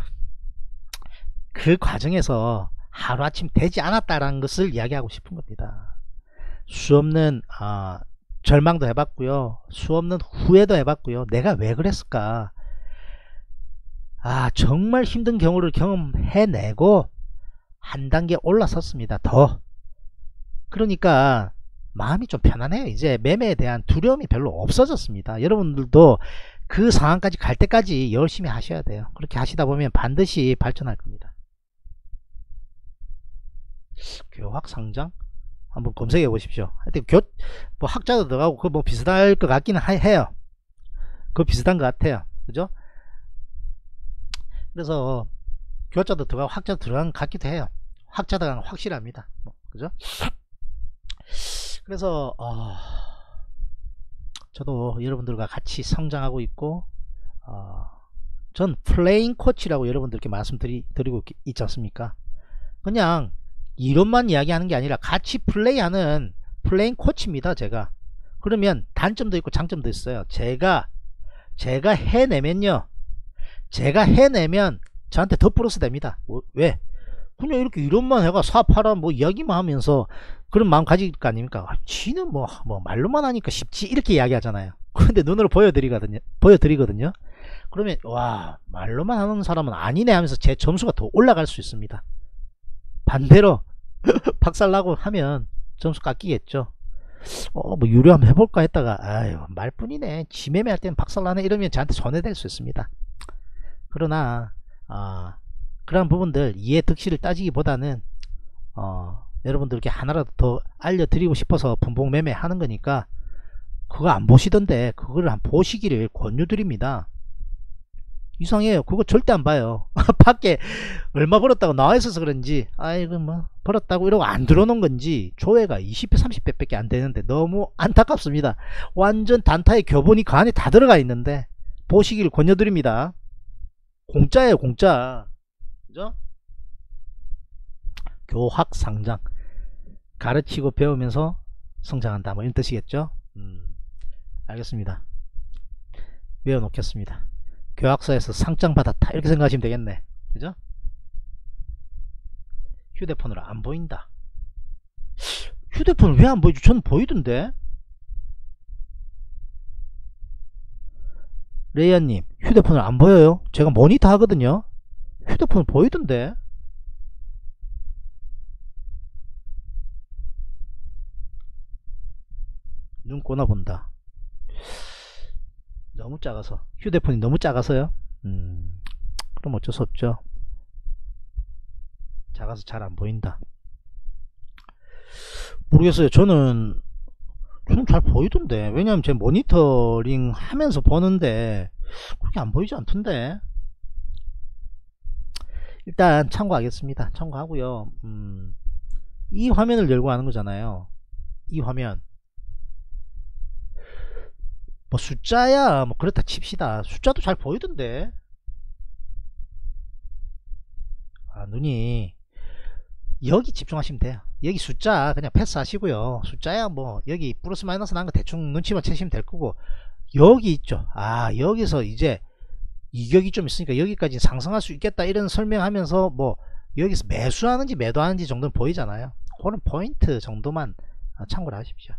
그 과정에서 하루아침 되지 않았다라는 것을 이야기하고 싶은 겁니다. 수없는 절망도 해봤고요, 수없는 후회도 해봤고요. 내가 왜 그랬을까, 정말 힘든 경우를 경험해내고 한 단계 올라섰습니다, 더. 그러니까 마음이 좀 편안해요. 이제 매매에 대한 두려움이 별로 없어졌습니다. 여러분들도 그 상황까지 갈 때까지 열심히 하셔야 돼요. 그렇게 하시다 보면 반드시 발전할 겁니다. 교학 상장 한번 검색해 보십시오. 하여튼 뭐 학자도 들어가고 그거 뭐 비슷할 것 같기는 해요. 그거 비슷한 것 같아요. 그죠? 그래서 교자도 들어가고 학자도 들어간 것 같기도 해요. 학자도 확실합니다. 뭐, 그죠? 그래서 저도 여러분들과 같이 성장하고 있고, 전 플레잉 코치라고 여러분들께 말씀드리고 있지 않습니까? 그냥 이론만 이야기하는 게 아니라 같이 플레이하는 플레잉 코치입니다, 제가. 그러면 단점도 있고 장점도 있어요. 제가 해내면요, 저한테 더 플러스 됩니다. 왜? 그냥 이렇게 이론만 해가 사파라 뭐 이야기만 하면서 그런 마음 가질 거 아닙니까? 지는 뭐 말로만 하니까 쉽지, 이렇게 이야기하잖아요. 그런데 눈으로 보여드리거든요. 그러면 와, 말로만 하는 사람은 아니네 하면서 제 점수가 더 올라갈 수 있습니다. 반대로 박살나고 하면 점수 깎이겠죠. 뭐 유료 한번 해볼까 했다가 아유 말뿐이네, 지매매할 때는 박살나네 이러면 저한테 손해될 수 있습니다. 그러나 그런 부분들 이해 득실을 따지기보다는 여러분들께 하나라도 더 알려드리고 싶어서 분봉 매매 하는 거니까, 그거 안 보시던데 그걸 한번 보시기를 권유드립니다. 이상해요, 그거 절대 안 봐요. 밖에 얼마 벌었다고 나와 있어서 그런지, 아이고 뭐 벌었다고 이러고 안 들어놓은 건지 조회가 20배 30배 밖에 안 되는데 너무 안타깝습니다. 완전 단타의 교본이 그 안에 다 들어가 있는데 보시길 권유드립니다. 공짜예요, 공짜. 그죠? 교학상장, 가르치고 배우면서 성장한다, 뭐 이런 뜻이겠죠. 알겠습니다. 외워놓겠습니다. 교학사에서 상장 받았다, 이렇게 생각하시면 되겠네. 그죠? 휴대폰으로 안 보인다. 휴대폰을 왜 안 보이지? 전 보이던데. 레이아님, 휴대폰을 안 보여요? 제가 모니터 하거든요. 휴대폰을 보이던데. 눈 꼬나 본다. 너무 작아서, 휴대폰이 너무 작아서요. 그럼 어쩔 수 없죠. 작아서 잘 안 보인다. 모르겠어요. 저는 잘 보이던데. 왜냐면 제 모니터링 하면서 보는데 그렇게 안 보이지 않던데. 일단 참고하겠습니다. 참고하고요. 이 화면을 열고 하는 거잖아요. 이 화면. 뭐 숫자야 뭐 그렇다 칩시다. 숫자도 잘 보이던데. 아, 눈이 여기 집중하시면 돼요. 여기 숫자 그냥 패스하시고요. 숫자야 뭐 여기 플러스 마이너스 나는 거 대충 눈치만 채시면 될 거고, 여기 있죠. 아, 여기서 이제 이격이 좀 있으니까 여기까지 상승할 수 있겠다 이런 설명하면서 뭐 여기서 매수하는지 매도하는지 정도는 보이잖아요. 그런 포인트 정도만 참고를 하십시오.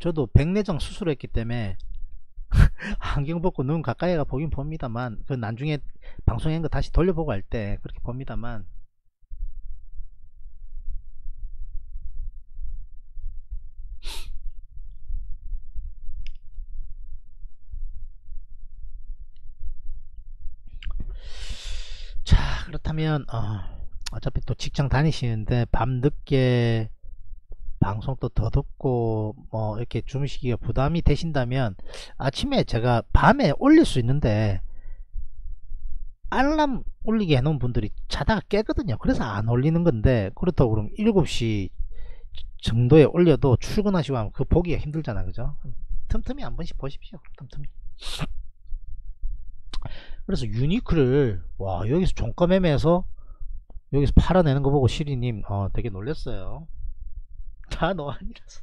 저도 백내장 수술했기 때문에 안경 벗고 눈 가까이가 보긴 봅니다만, 그 나중에 방송한 거 다시 돌려보고 할 때 그렇게 봅니다만. 자, 그렇다면 어차피 또 직장 다니시는데 밤늦게 방송도 더 듣고 뭐 이렇게 주무시기가 부담이 되신다면, 아침에 제가 밤에 올릴 수 있는데 알람 올리게 해놓은 분들이 자다가 깨거든요. 그래서 안 올리는 건데, 그렇다고 그럼 7시 정도에 올려도 출근하시고 하면 그거 보기가 힘들잖아. 그죠? 틈틈이 한 번씩 보십시오. 틈틈이. 그래서 유니크를, 와, 여기서 종가 매매해서 여기서 팔아내는 거 보고 시리님 되게 놀랬어요. 다 너 아니라서.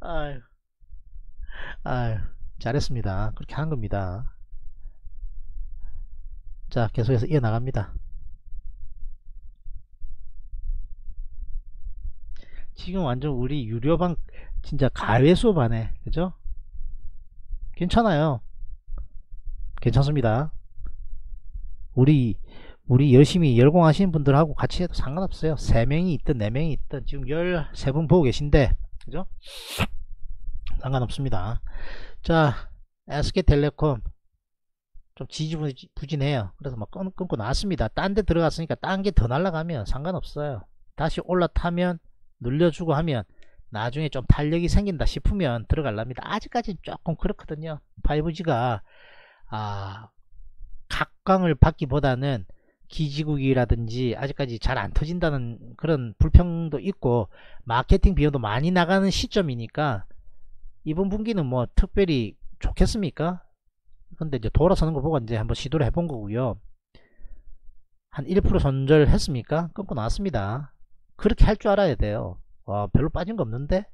아유, 아유, 잘했습니다. 그렇게 하는 겁니다. 자, 계속해서 이어나갑니다. 지금 완전 우리 유료방 진짜 가외 수업 안에, 그죠? 괜찮아요. 괜찮습니다. 우리 열심히 열공하시는 분들하고 같이 해도 상관없어요. 3명이 있든 4명이 있든 지금 13분 보고 계신데, 그죠? 상관없습니다. 자, SK텔레콤 좀 지지부진해요. 그래서 막 끊고 나왔습니다. 딴 데 들어갔으니까 딴 게 더 날아가면 상관없어요. 다시 올라타면 눌려주고 하면 나중에 좀 탄력이 생긴다 싶으면 들어갈랍니다. 아직까지는 조금 그렇거든요. 5G가 각광을 받기보다는 기지국이라든지 아직까지 잘 안 터진다는 그런 불평도 있고, 마케팅 비용도 많이 나가는 시점이니까 이번 분기는 뭐 특별히 좋겠습니까? 근데 이제 돌아서는 거 보고 이제 한번 시도를 해본 거고요. 한 1% 손절했습니까? 끊고 나왔습니다. 그렇게 할 줄 알아야 돼요. 와, 별로 빠진 거 없는데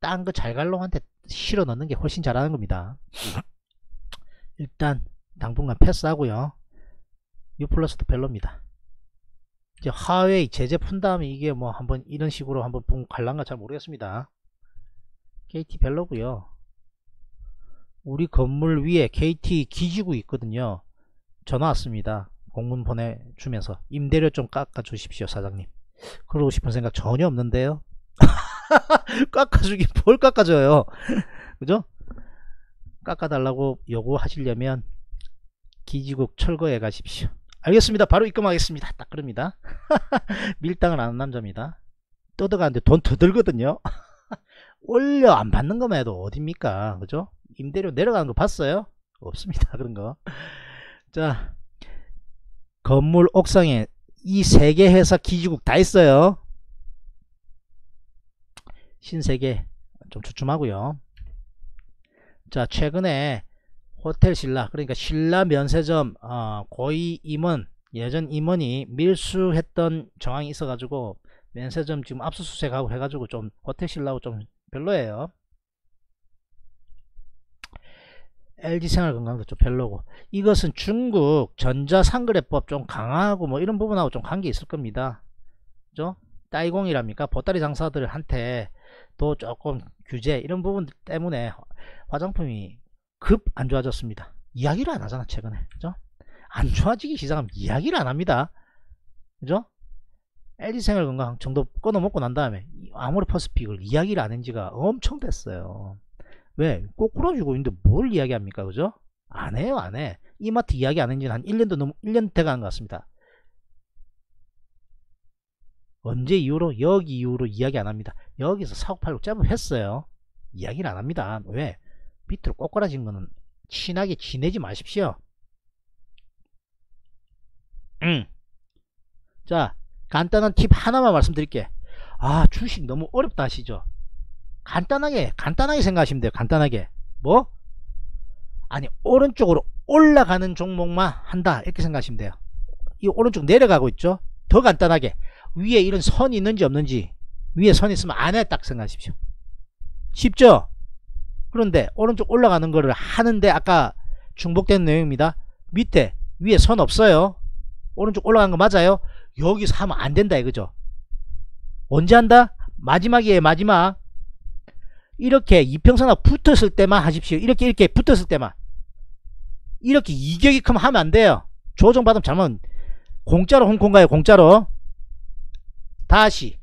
딴 거 잘 갈 놈한테 실어 넣는 게 훨씬 잘하는 겁니다. 일단 당분간 패스하고요. U+도 별로입니다. 이제 화웨이 제재 푼 다음에 이게 뭐 한번 이런 식으로 한번 붕 갈란가 잘 모르겠습니다. KT 별로고요. 우리 건물 위에 KT 기지구 있거든요. 전화 왔습니다. 공문 보내주면서 임대료 좀 깎아주십시오 사장님. 그러고 싶은 생각 전혀 없는데요. 깎아주긴 뭘 깎아줘요. 그죠? 깎아달라고 요구하시려면 기지국 철거해 가십시오. 알겠습니다. 바로 입금하겠습니다. 딱 그럽니다. 밀당을 아는 남자입니다. 뜯어가는데 돈 더 들거든요. 올려 안 받는 것만 해도 어딥니까? 그죠? 임대료 내려가는 거 봤어요? 없습니다. 그런 거. 자, 건물 옥상에 이 세 개 회사 기지국 다 있어요. 신세계 좀 주춤하고요. 자, 최근에 호텔 신라, 그러니까 신라 면세점 고위 임원, 예전 임원이 밀수했던 정황이 있어가지고 면세점 지금 압수수색하고 해가지고 좀 호텔 신라고 좀 별로예요. LG생활건강도 좀 별로고, 이것은 중국 전자상거래법 좀 강화하고 뭐 이런 부분하고 좀 관계 있을 겁니다. 그죠? 따이공이랍니까? 보따리 장사들한테 또 조금 규제 이런 부분 때문에 화장품이 급 안 좋아졌습니다. 이야기를 안 하잖아 최근에. 그죠? 안 좋아지기 시작하면 이야기를 안 합니다. 그죠? LG생활건강 정도 끊어먹고 난 다음에 아모레퍼스픽을 이야기를 안 한 지가 엄청 됐어요. 왜? 꼬꾸라 주고 있는데 뭘 이야기합니까? 그죠? 안 해요, 안 해. 이마트 이야기 안 한 지는 한 1년 돼가는 것 같습니다. 언제 이후로? 여기 이후로 이야기 안 합니다. 여기서 사고팔고 잽했어요. 이야기를 안 합니다. 왜? 밑으로 꼬꾸라진 거는 친하게 지내지 마십시오. 자, 간단한 팁 하나만 말씀드릴게. 아, 주식 너무 어렵다 하시죠? 간단하게 생각하시면 돼요. 간단하게. 뭐? 아니, 오른쪽으로 올라가는 종목만 한다 이렇게 생각하시면 돼요. 이 오른쪽 내려가고 있죠? 더 간단하게 위에 이런 선이 있는지 없는지, 위에 선이 있으면 안 해 딱 생각하십시오. 쉽죠? 그런데 오른쪽 올라가는 거를 하는데, 아까 중복된 내용입니다. 밑에 위에 선 없어요. 오른쪽 올라간 거 맞아요? 여기서 하면 안 된다 이거죠. 언제 한다? 마지막이에요, 마지막. 이렇게 이평선하고 붙었을 때만 하십시오. 이렇게 붙었을 때만. 이렇게 이격이 크면 하면 안 돼요. 조정받으면 잘못하면 공짜로 홍콩 가요, 공짜로. 다시,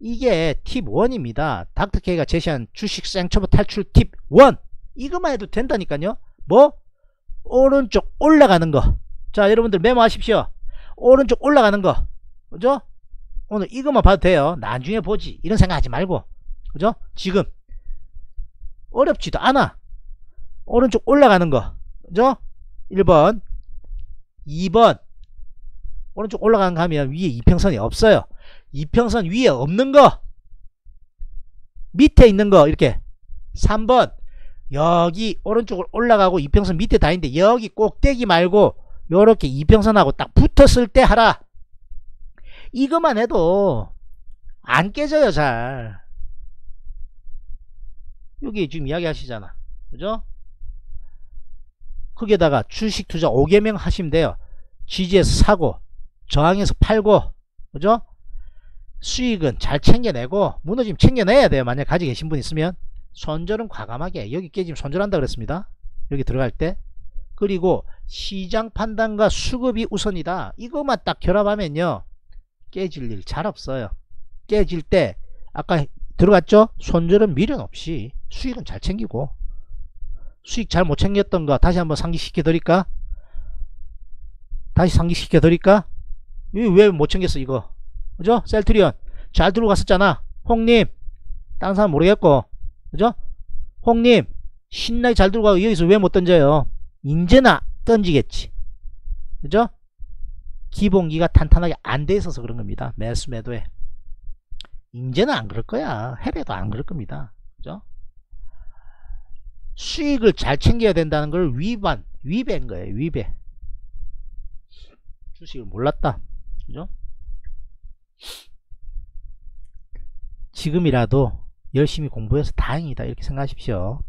이게 팁 1입니다. 닥터케이가 제시한 주식 생초보 탈출 팁 1. 이것만 해도 된다니까요. 뭐? 오른쪽 올라가는 거. 자, 여러분들 메모하십시오. 오른쪽 올라가는 거. 그죠? 오늘 이것만 봐도 돼요. 나중에 보지 이런 생각하지 말고. 그죠? 지금 어렵지도 않아. 오른쪽 올라가는 거. 그죠? 1번 2번 오른쪽 올라가는 거 하면 위에 이평선이 없어요. 이평선 위에 없는 거, 밑에 있는 거. 이렇게 3번 여기 오른쪽을 올라가고 이평선 밑에 다 있는데 여기 꼭대기 말고 요렇게 이평선하고 딱 붙었을 때 하라. 이것만 해도 안 깨져요 잘. 여기 지금 이야기 하시잖아. 그죠? 거기에다가 주식 투자 5개명 하시면 돼요. 지지에서 사고 저항에서 팔고. 그죠? 수익은 잘 챙겨내고 무너지면 챙겨내야 돼요. 만약에 가지고 계신 분 있으면. 손절은 과감하게, 여기 깨지면 손절한다 그랬습니다. 여기 들어갈 때. 그리고 시장 판단과 수급이 우선이다. 이것만 딱 결합하면요 깨질 일 잘 없어요. 깨질 때 아까 들어갔죠? 손절은 미련 없이 수익은 잘 챙기고. 수익 잘 못 챙겼던 거 다시 한번 상기시켜 드릴까? 다시 상기시켜 드릴까? 왜 못 챙겼어 이거? 그죠? 셀트리온 잘 들어갔었잖아. 홍님, 딴 사람 모르겠고. 그죠? 홍님 신나게 잘 들어가고 여기서 왜 못 던져요? 인제나 던지겠지. 그죠? 기본기가 탄탄하게 안 돼 있어서 그런 겁니다. 매수 매도에. 인제는 안 그럴 거야. 해외도 안 그럴 겁니다. 그죠? 수익을 잘 챙겨야 된다는 걸 위배인 거예요. 위배. 주식을 몰랐다. 그죠? 지금이라도 열심히 공부해서 다행이다 이렇게 생각하십시오.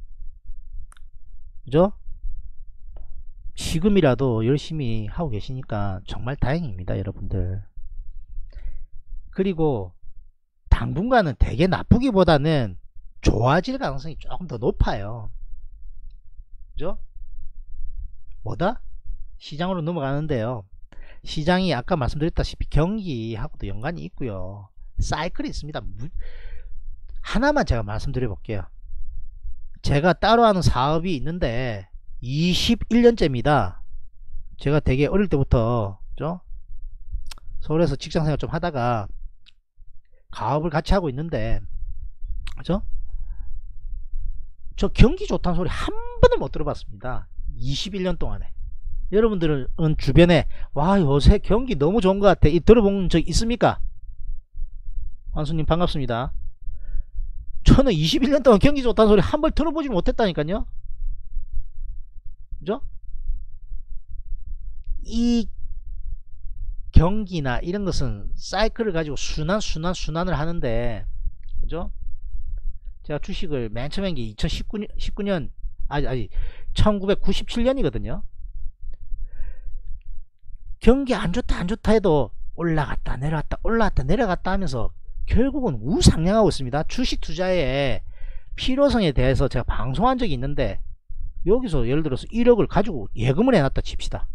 그죠? 지금이라도 열심히 하고 계시니까 정말 다행입니다 여러분들. 그리고 당분간은 되게 나쁘기보다는 좋아질 가능성이 조금 더 높아요. 그죠? 뭐다? 시장으로 넘어가는데요, 시장이 아까 말씀드렸다시피 경기하고도 연관이 있고요, 사이클이 있습니다. 하나만 제가 말씀드려 볼게요. 제가 따로 하는 사업이 있는데 21년째입니다. 제가 되게 어릴 때부터, 그죠? 서울에서 직장생활 좀 하다가 가업을 같이 하고 있는데, 그죠? 저 경기 좋다는 소리 한 번을 못 들어봤습니다. 21년 동안에. 여러분들은 주변에 와 요새 경기 너무 좋은 것 같아 이 들어본 적 있습니까? 완수님 반갑습니다. 저는 21년 동안 경기 좋다는 소리 한 번 들어보지 못했다니까요. 그죠? 이 경기나 이런 것은 사이클을 가지고 순환을 하는데, 그죠? 제가 주식을 맨 처음에 2019년 아니 1997년이거든요. 경기 안 좋다 해도 올라갔다 내려갔다 올라갔다 내려갔다 하면서 결국은 우상향하고 있습니다. 주식 투자의 필요성에 대해서 제가 방송한 적이 있는데, 여기서 예를 들어서 1억을 가지고 예금을 해놨다 칩시다.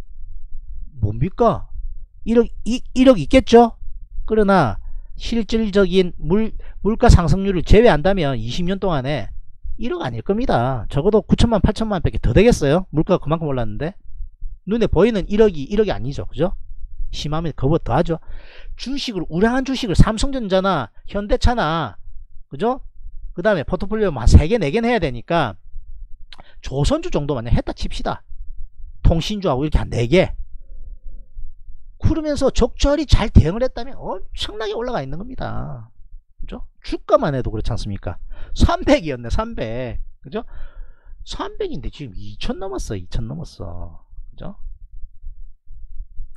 뭡니까? 1억 있겠죠? 그러나 실질적인 물가 상승률을 제외한다면 20년 동안에 1억 아닐 겁니다. 적어도 9천만 8천만 밖에 더 되겠어요. 물가가 그만큼 올랐는데 눈에 보이는 1억이 아니죠. 그죠? 심하면 그보다 더 하죠. 주식을, 우량한 주식을 삼성전자나 현대차나, 그죠? 그 다음에 포트폴리오 한 3개 4개는 해야 되니까 조선주 정도만 했다 칩시다. 통신주하고 이렇게 한 4개. 그러면서 적절히 잘 대응을 했다면 엄청나게 올라가 있는 겁니다. 그죠? 주가만 해도 그렇지 않습니까? 300이었네, 300. 그죠? 300인데 지금 2000 넘었어. 그죠?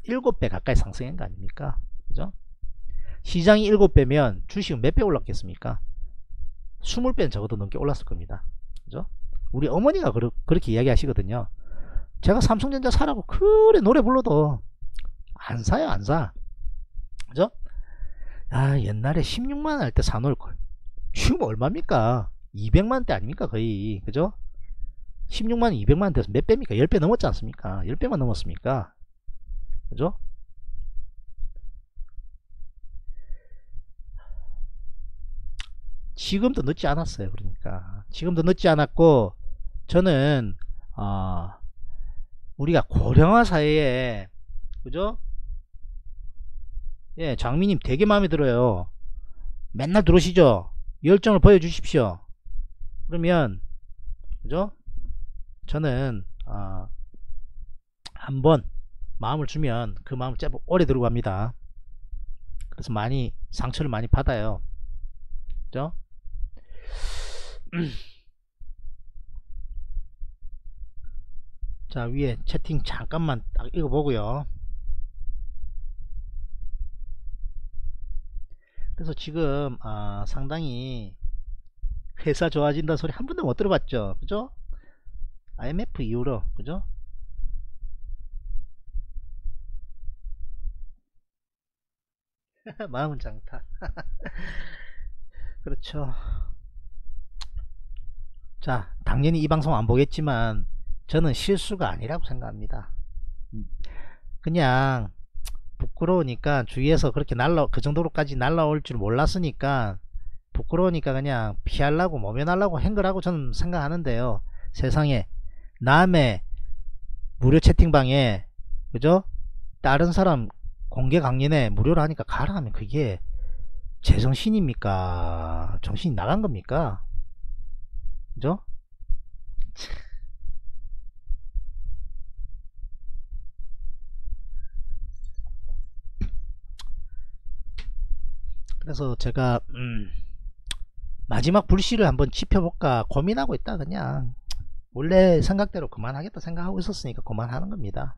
7배 가까이 상승한 거 아닙니까? 그죠? 시장이 7배면 주식은 몇 배 올랐겠습니까? 20배는 적어도 넘게 올랐을 겁니다. 그죠? 우리 어머니가 그렇게 이야기 하시거든요. 제가 삼성전자 사라고 그래 노래 불러도 안 사요, 안 사. 그죠? 아, 옛날에 16만원 할 때 사놓을걸. 지금 얼마입니까? 200만원대 아닙니까? 거의. 그죠? 16만원, 200만원 돼서 몇 배입니까? 10배 넘었지 않습니까? 10배만 넘었습니까? 그죠? 지금도 늦지 않았어요. 그러니까 지금도 늦지 않았고, 저는 우리가 고령화 사회에, 그죠? 예, 장미님 되게 마음에 들어요. 맨날 들어오시죠. 열정을 보여주십시오. 그러면, 그죠? 저는 한번 마음을 주면 그 마음을 제법 오래 들고 갑니다. 그래서 많이 상처를 많이 받아요. 그죠? 자, 위에 채팅 잠깐만 딱 읽어보고요. 그래서 지금 상당히 회사 좋아진다는 소리 한 번도 못 들어봤죠. 그죠? IMF 이후로. 그죠? 마음은 장타. 그렇죠. 자, 당연히 이 방송 안 보겠지만 저는 실수가 아니라고 생각합니다. 그냥 부끄러우니까, 주위에서 그렇게 그 정도로까지 날라올 줄 몰랐으니까 부끄러우니까 그냥 피하려고 모면하려고 한 거라고 저는 생각하는데요. 세상에 남의 무료 채팅방에, 그죠? 다른 사람 공개 강연에 무료로 하니까 가라 하면 그게 제정신입니까? 정신이 나간 겁니까? 그죠? 그래서 제가 마지막 불씨를 한번 지펴볼까 고민하고 있다. 그냥 원래 생각대로 그만하겠다 생각하고 있었으니까 그만하는 겁니다.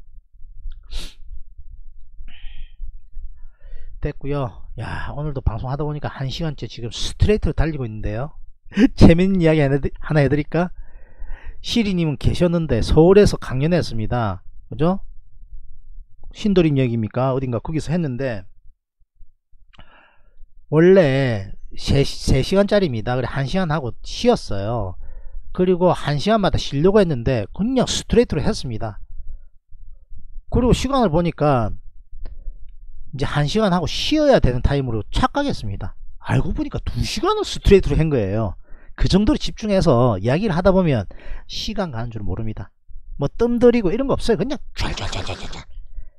됐고요. 야, 오늘도 방송하다 보니까 1시간째 지금 스트레이트로 달리고 있는데요. 재밌는 이야기 하나 해드릴까? 시리님은 계셨는데 서울에서 강연했습니다. 그죠? 신도림역입니까? 어딘가 거기서 했는데 원래 3시간짜리입니다. 그래 1시간 하고 쉬었어요. 그리고 1시간마다 쉬려고 했는데 그냥 스트레이트로 했습니다. 그리고 시간을 보니까 이제 1시간 하고 쉬어야 되는 타임으로 착각했습니다. 알고 보니까 2시간을 스트레이트로 한 거예요. 그 정도로 집중해서 이야기를 하다 보면 시간 가는 줄 모릅니다. 뭐 뜸들이고 이런 거 없어요. 그냥 쫄쫄쫄쫄쫄.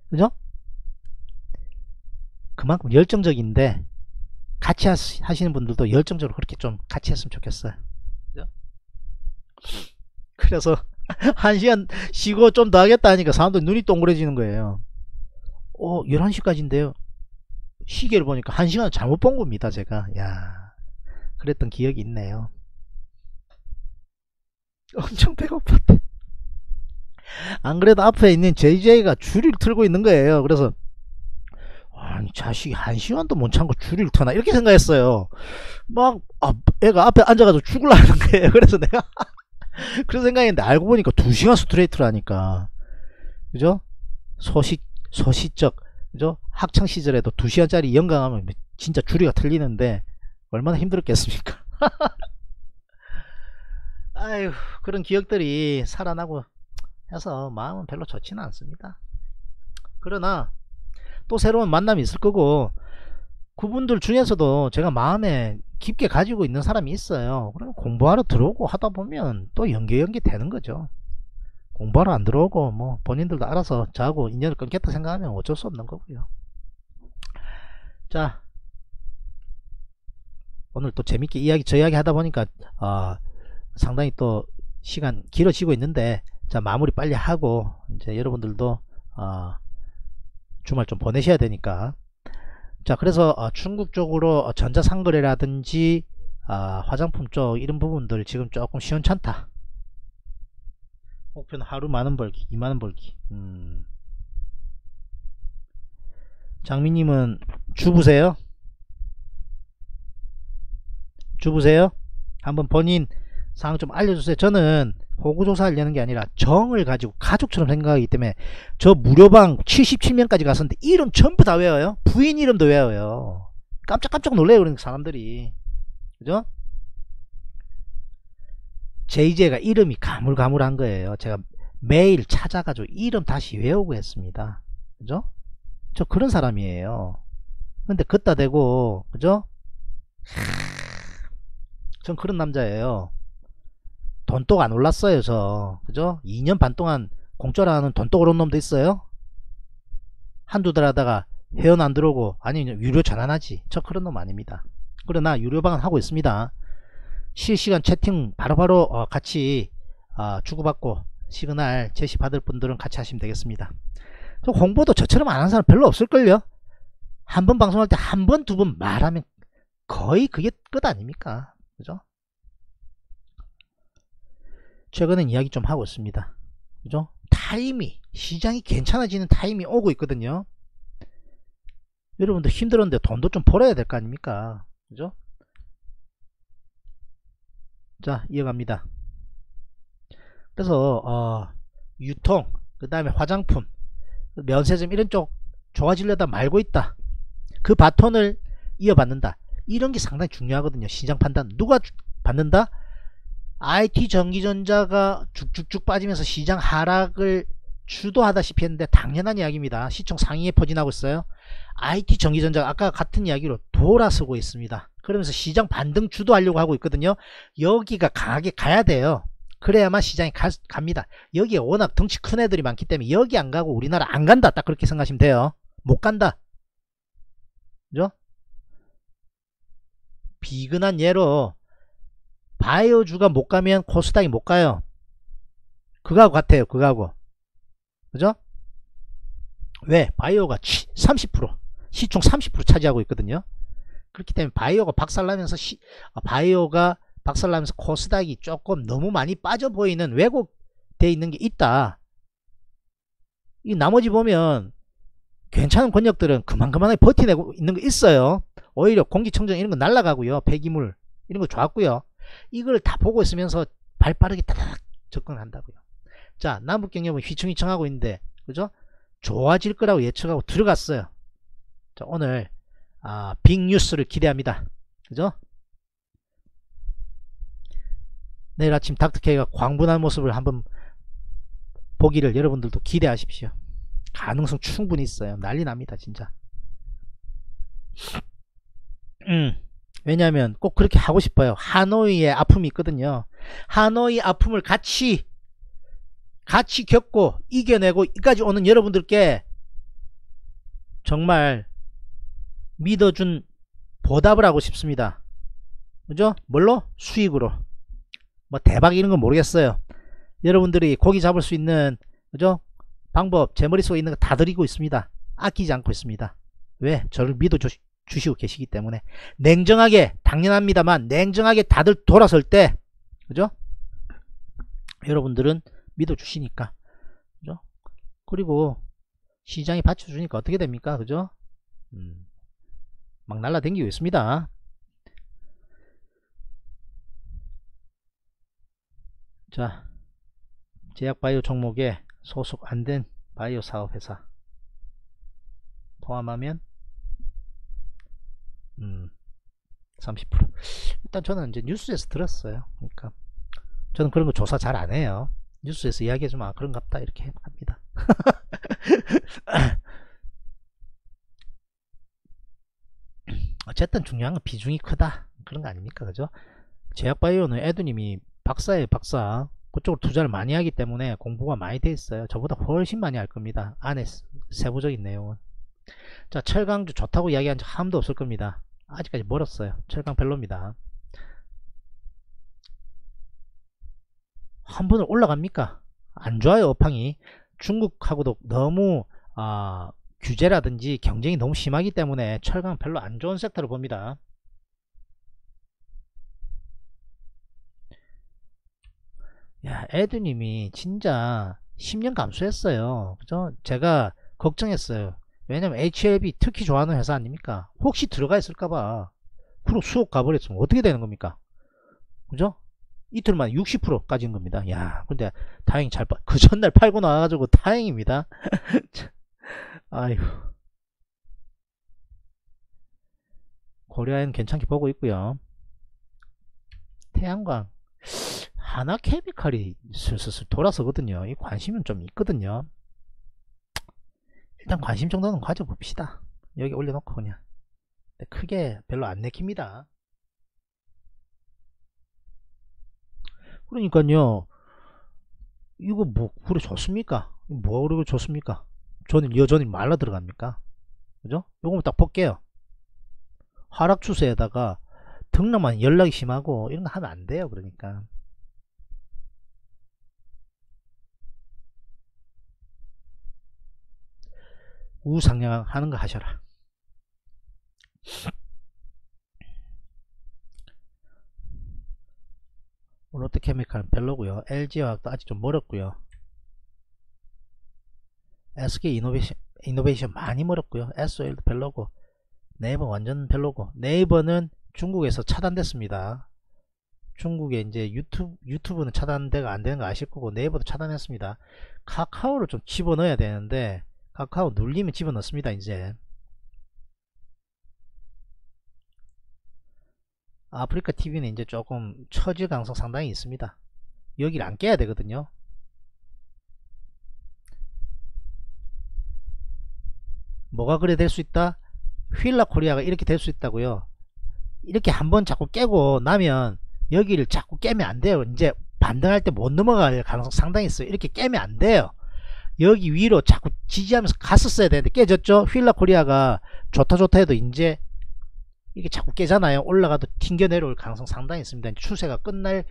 그죠? 그만큼 열정적인데 같이 하시는 분들도 열정적으로 그렇게 좀 같이 했으면 좋겠어요. 그죠? 그래서 한 시간 쉬고 좀 더 하겠다 하니까 사람들 눈이 동그래지는 거예요. 11시까지인데요. 시계를 보니까 한 시간을 잘못 본 겁니다, 제가. 야, 그랬던 기억이 있네요. 엄청 배고팠대. 안 그래도 앞에 있는 JJ가 줄을 틀고 있는 거예요. 그래서 아니, 자식이 한 시간도 못 참고 줄을 트나 이렇게 생각했어요. 막 애가 앞에 앉아가지고 죽을라 하는 거예요. 그래서 내가 그런 생각했는데 알고 보니까 2시간 스트레이트라니까. 그죠? 소시적, 그죠? 학창 시절에도 2시간짜리 연강하면 진짜 줄이가 틀리는데 얼마나 힘들었겠습니까? 아유, 그런 기억들이 살아나고 해서 마음은 별로 좋지는 않습니다. 그러나 또 새로운 만남이 있을 거고, 그분들 중에서도 제가 마음에 깊게 가지고 있는 사람이 있어요. 그러면 공부하러 들어오고 하다 보면 또 연계 되는 거죠. 공부하러 안 들어오고 뭐 본인들도 알아서 자고 인연을 끊겠다 생각하면 어쩔 수 없는 거고요. 자, 오늘 또 재밌게 저 이야기 하다 보니까 상당히 또 시간 길어지고 있는데, 자, 마무리 빨리 하고 이제 여러분들도 주말 좀 보내셔야 되니까. 자, 그래서 중국 쪽으로 전자상거래라든지 화장품 쪽 이런 부분들 지금 조금 시원찮다. 목표는 하루 만원 벌기, 2만원 벌기. 장미님은 주부세요? 주부세요? 한번 본인 상황 좀 알려주세요. 저는 호구조사 하려는 게 아니라 정을 가지고 가족처럼 생각하기 때문에, 저 무료방 77명까지 갔었는데 이름 전부 다 외워요. 부인 이름도 외워요. 깜짝깜짝 놀래요, 그러니까 사람들이. 그죠? JJ가 이름이 가물가물한 거예요. 제가 매일 찾아가지고 이름 다시 외우고 했습니다. 그죠? 저 그런 사람이에요. 근데 걷다 대고, 그죠? 전 그런 남자예요. 돈독 안 올랐어요, 저. 그죠? 2년 반 동안 공짜라는 돈독 오른 놈도 있어요? 한두 달 하다가 회원 안 들어오고, 아니, 유료 전환하지. 저 그런 놈 아닙니다. 그러나 유료방은 하고 있습니다. 실시간 채팅 바로바로 같이 주고받고 시그널 제시 받을 분들은 같이 하시면 되겠습니다. 저 홍보도 저처럼 안 한 사람 별로 없을걸요? 한 번 방송할 때 한 번, 두 번 말하면 거의 그게 끝 아닙니까? 그죠? 최근엔 이야기 좀 하고 있습니다. 그죠? 타이밍이, 시장이 괜찮아지는 타이밍이 오고 있거든요. 여러분들 힘들었는데 돈도 좀 벌어야 될 거 아닙니까? 그죠? 자, 이어갑니다. 그래서 유통, 그 다음에 화장품, 면세점 이런 쪽 좋아지려다 말고 있다. 그 바톤을 이어받는다. 이런 게 상당히 중요하거든요. 시장 판단. 누가 받는다? IT 전기전자가 쭉쭉쭉 빠지면서 시장 하락을 주도하다시피 했는데 당연한 이야기입니다. 시총 상위에 포진하고 있어요. IT 전기전자가 아까 같은 이야기로 돌아서고 있습니다. 그러면서 시장 반등 주도하려고 하고 있거든요. 여기가 강하게 가야 돼요. 그래야만 시장이 갑니다. 여기에 워낙 덩치 큰 애들이 많기 때문에 여기 안 가고 우리나라 안 간다, 딱 그렇게 생각하시면 돼요. 못 간다. 그죠? 비근한 예로 바이오주가 못 가면 코스닥이 못 가요. 그거하고 같아요, 그거하고. 그죠? 왜? 바이오가 30%, 시총 30% 차지하고 있거든요. 그렇기 때문에 바이오가 박살나면서 코스닥이 조금 너무 많이 빠져 보이는, 왜곡되어 있는 게 있다. 이 나머지 보면 괜찮은 권역들은 그만하게 버티내고 있는 거 있어요. 오히려 공기청정 이런 거 날라가고요. 폐기물 이런 거 좋았고요. 이걸 다 보고 있으면서 발 빠르게 따닥 접근한다고요. 자, 남북경협은 휘청휘청하고 있는데, 그죠? 좋아질 거라고 예측하고 들어갔어요. 자, 오늘 빅뉴스를 기대합니다. 그죠? 내일 아침 닥터케이가 광분한 모습을 한번 보기를 여러분들도 기대하십시오. 가능성 충분히 있어요. 난리 납니다, 진짜. 왜냐하면 꼭 그렇게 하고 싶어요. 하노이의 아픔이 있거든요. 하노이 아픔을 같이 겪고 이겨내고 여기까지 오는 여러분들께 정말 믿어준 보답을 하고 싶습니다. 그죠? 뭘로? 수익으로. 뭐 대박 이런 건 모르겠어요. 여러분들이 고기 잡을 수 있는, 그죠? 방법, 제 머릿속에 있는 거 다 드리고 있습니다. 아끼지 않고 있습니다. 왜? 저를 믿어 주시고 계시기 때문에. 냉정하게, 당연합니다만, 냉정하게 다들 돌아설 때, 그죠? 여러분들은 믿어 주시니까. 그죠? 그리고 시장이 받쳐주니까 어떻게 됩니까? 그죠? 막 날라다니고 있습니다. 자, 제약바이오 종목에 소속 안된 바이오 사업회사 포함하면 30%. 일단 저는 이제 뉴스에서 들었어요. 그러니까 저는 그런 거 조사 잘 안 해요. 뉴스에서 이야기해주면 아 그런갑다 이렇게 합니다. 어쨌든 중요한 건 비중이 크다, 그런 거 아닙니까? 그죠? 제약바이오는 애두님이 박사예요, 박사. 그쪽으로 투자를 많이 하기 때문에 공부가 많이 돼 있어요. 저보다 훨씬 많이 할 겁니다. 안에 세부적인 내용은. 자, 철강주 좋다고 이야기한 적 한 번도 없을 겁니다. 아직까지 멀었어요. 철강 별로입니다. 한 번은 올라갑니까? 안 좋아요. 업황이 중국하고도 너무 규제라든지 경쟁이 너무 심하기 때문에 철강 별로 안 좋은 섹터로 봅니다. 야, 에드님이 진짜 10년 감수했어요. 그죠? 제가 걱정했어요. 왜냐면 HLB 특히 좋아하는 회사 아닙니까? 혹시 들어가 있을까봐. 그리고 수업 가버렸으면 어떻게 되는 겁니까? 그죠? 이틀만에 60% 까진 겁니다. 야, 근데 다행히 잘, 그 전날 팔고 나와가지고 다행입니다. 아이고. 고려엔 괜찮게 보고 있고요. 태양광. 하나 케미칼이 슬슬 돌아서거든요. 이 관심은 좀 있거든요. 일단 관심 정도는 가져봅시다. 여기 올려놓고 그냥. 근데 크게 별로 안 내킵니다. 그러니까요. 이거 뭐 그래 좋습니까? 뭐 그러고 좋습니까? 저는 여전히 말라 들어갑니까? 그죠? 요거만 딱 볼게요. 하락 추세에다가 등락만 연락이 심하고 이런 거 하면 안 돼요. 그러니까. 우상향하는 거 하셔라. 롯데케미칼은 별로고요. LG화학도 아직 좀 멀었고요. SK이노베이션 많이 멀었고요. SOL도 별로고, 네이버 완전 별로고. 네이버는 중국에서 차단됐습니다. 중국에 이제 유튜브는 차단대가 안 되는 거 아실 거고, 네이버도 차단했습니다. 카카오를 좀 집어넣어야 되는데, 카카오 눌리면 집어넣습니다. 이제 아프리카 TV는 이제 조금 처질 가능성 상당히 있습니다. 여기를 안 깨야 되거든요. 뭐가 그래 될 수 있다? 휠라 코리아가 이렇게 될 수 있다고요. 이렇게 한번 자꾸 깨고 나면 여기를 자꾸 깨면 안 돼요. 이제 반등할 때 못 넘어갈 가능성 상당히 있어요. 이렇게 깨면 안 돼요. 여기 위로 자꾸 지지하면서 갔었어야 되는데 깨졌죠. 휠라 코리아가 좋다 좋다 해도 이제 이게 자꾸 깨잖아요. 올라가도 튕겨 내려올 가능성 상당히 있습니다. 추세가 끝날,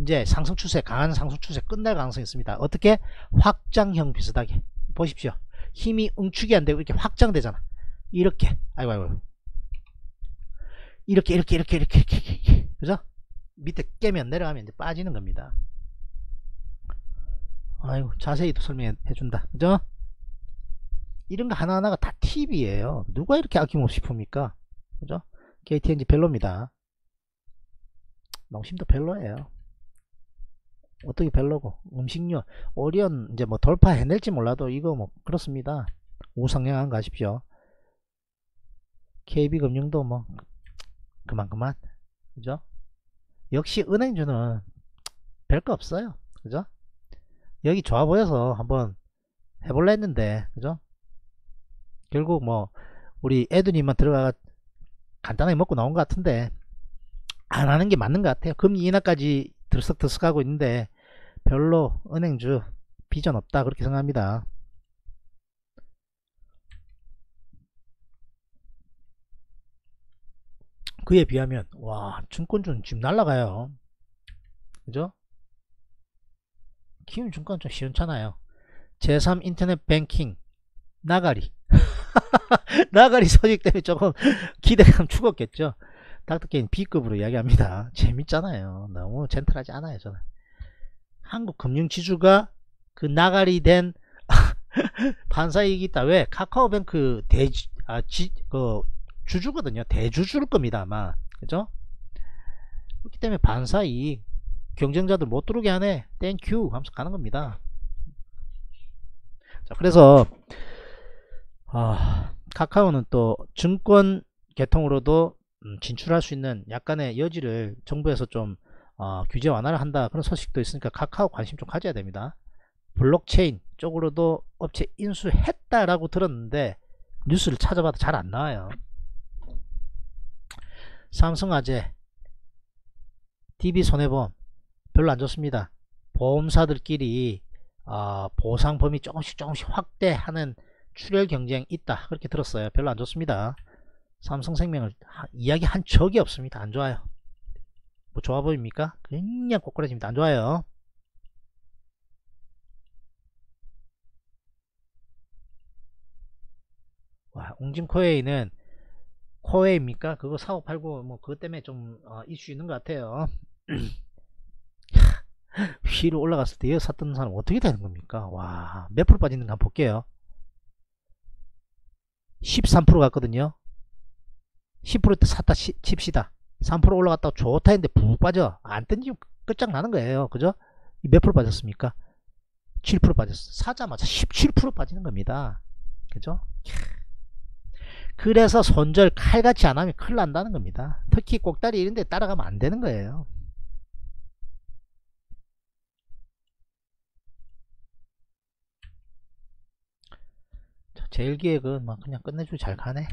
이제 상승 추세, 강한 상승 추세 끝날 가능성이 있습니다. 어떻게? 확장형 비슷하게 보십시오. 힘이 응축이 안 되고 이렇게 확장되잖아. 이렇게, 아이고 아이고, 이렇게 이렇게 이렇게 이렇게 이렇게, 그죠? 밑에 깨면 내려가면 이제 빠지는 겁니다. 아이고, 자세히 또 설명해준다. 그죠? 이런 거 하나하나가 다 팁이에요. 누가 이렇게 아낌없이 풉니까? 그죠? KTNG 별로입니다. 농심도 별로예요. 어떻게 별로고. 음식료, 오리온 이제 뭐 돌파해낼지 몰라도 이거 뭐 그렇습니다. 우상향한 가십시오. KB금융도 뭐 그만. 그죠? 역시 은행주는 별거 없어요. 그죠? 여기 좋아 보여서 한번 해볼라 했는데, 그죠? 결국 뭐 우리 애두님만 들어가 간단하게 먹고 나온 것 같은데 안 하는 게 맞는 것 같아요. 금리 인하까지 들썩들썩 하고 있는데 별로 은행주 비전 없다, 그렇게 생각합니다. 그에 비하면 와, 증권주는 지금 날라가요. 그죠? 키움 증권 좀 시원찮아요. 제3 인터넷 뱅킹 나가리 나가리 소식 때문에 조금 기대감 죽었겠죠. 닥터케인 B급으로 이야기합니다. 재밌잖아요. 너무 젠틀하지 않아요. 저는 한국 금융지주가 그 나가리 된 반사이익이 있다. 왜? 카카오뱅크 주주거든요. 대주주일 겁니다 아마. 그죠? 그렇기 때문에 반사이익 경쟁자들 못 들어오게 하네. 땡큐 하면서 가는 겁니다. 자, 그래서 카카오는 또 증권 계통으로도 진출할 수 있는 약간의 여지를 정부에서 좀 규제 완화를 한다 그런 소식도 있으니까 카카오 관심 좀 가져야 됩니다. 블록체인 쪽으로도 업체 인수했다라고 들었는데 뉴스를 찾아봐도 잘 안 나와요. 삼성화재, DB손해보험 별로 안 좋습니다. 보험사들끼리 보상 범위 조금씩 확대하는 출혈 경쟁 있다 그렇게 들었어요. 별로 안 좋습니다. 삼성생명을 이야기한 적이 없습니다. 안 좋아요. 뭐 좋아 보입니까? 그냥 꼬꾸라집니다. 안 좋아요. 와, 웅진코웨이는 코웨이입니까? 그거 사고 팔고 뭐 그것 때문에 좀 이슈 있는 것 같아요. 위로 올라갔을 때 샀던 사람 어떻게 되는 겁니까? 와, 몇 프로 빠지는가 한번 볼게요. 13% 갔거든요. 10%대 샀다 칩시다. 3% 올라갔다고 좋다 했는데 푹 빠져. 안 뜬지면 끝장나는 거예요. 그죠? 몇 프로 빠졌습니까? 7% 빠졌어. 사자마자 17% 빠지는 겁니다. 그죠? 그래서 손절 칼같이 안 하면 큰일 난다는 겁니다. 특히 꼭다리 이런 데 따라가면 안 되는 거예요. 제일 기획은 막 그냥 끝내주고 잘 가네.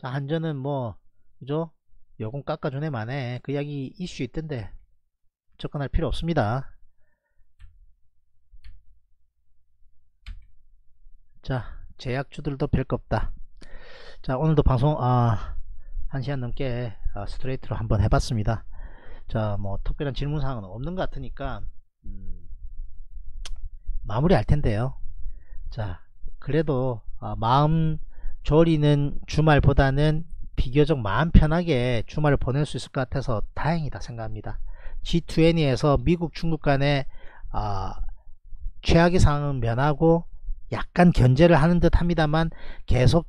자, 한전은 뭐, 그죠? 요금 깎아주네 만에 그 이야기 이슈 있던데 접근할 필요 없습니다. 자, 제약주들도 별거 없다. 자, 오늘도 방송 1시간 넘게 스트레이트로 한번 해봤습니다. 자, 뭐 특별한 질문사항은 없는 것 같으니까 마무리할 텐데요. 자, 그래도 마음 졸이는 주말보다는 비교적 마음 편하게 주말을 보낼 수 있을 것 같아서 다행이다 생각합니다. G20에서 미국 중국 간의 최악의 상황은 면하고 약간 견제를 하는 듯 합니다만 계속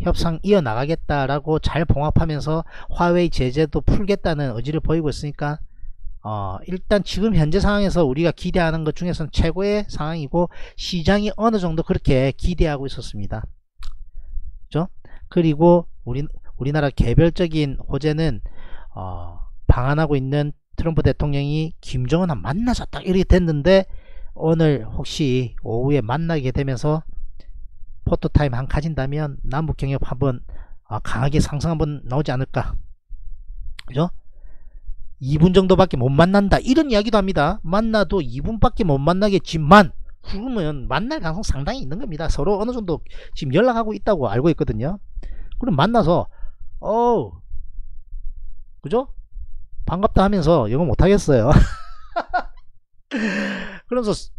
협상 이어나가겠다라고 잘 봉합하면서 화웨이 제재도 풀겠다는 의지를 보이고 있으니까 일단 지금 현재 상황에서 우리가 기대하는 것 중에서는 최고의 상황이고 시장이 어느 정도 그렇게 기대하고 있었습니다. 그죠? 그리고 우리나라 개별적인 호재는 방한하고 있는 트럼프 대통령이 김정은과 만나자 딱 이렇게 됐는데 오늘 혹시 오후에 만나게 되면서 포토타임 한 가진다면 남북경협 한번 강하게 상승 한번 나오지 않을까. 그죠? 2분 정도밖에 못 만난다 이런 이야기도 합니다. 만나도 2분밖에 못 만나겠지만 그러면 만날 가능성 상당히 있는 겁니다. 서로 어느 정도 지금 연락하고 있다고 알고 있거든요. 그럼 만나서 그죠? 반갑다 하면서 영어 못하겠어요. 그러면서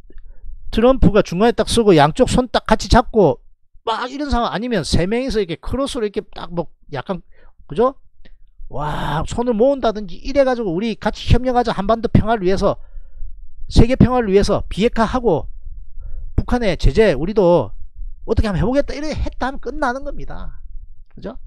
트럼프가 중간에 딱 쓰고 양쪽 손 딱 같이 잡고 막 이런 상황 아니면 세 명이서 이렇게 크로스로 이렇게 딱 뭐 약간 그죠? 와, 손을 모은다든지 이래가지고 우리 같이 협력하자. 한반도 평화를 위해서, 세계 평화를 위해서 비핵화하고 북한의 제재 우리도 어떻게 하면 해보겠다 이래 했다 하면 끝나는 겁니다. 그죠?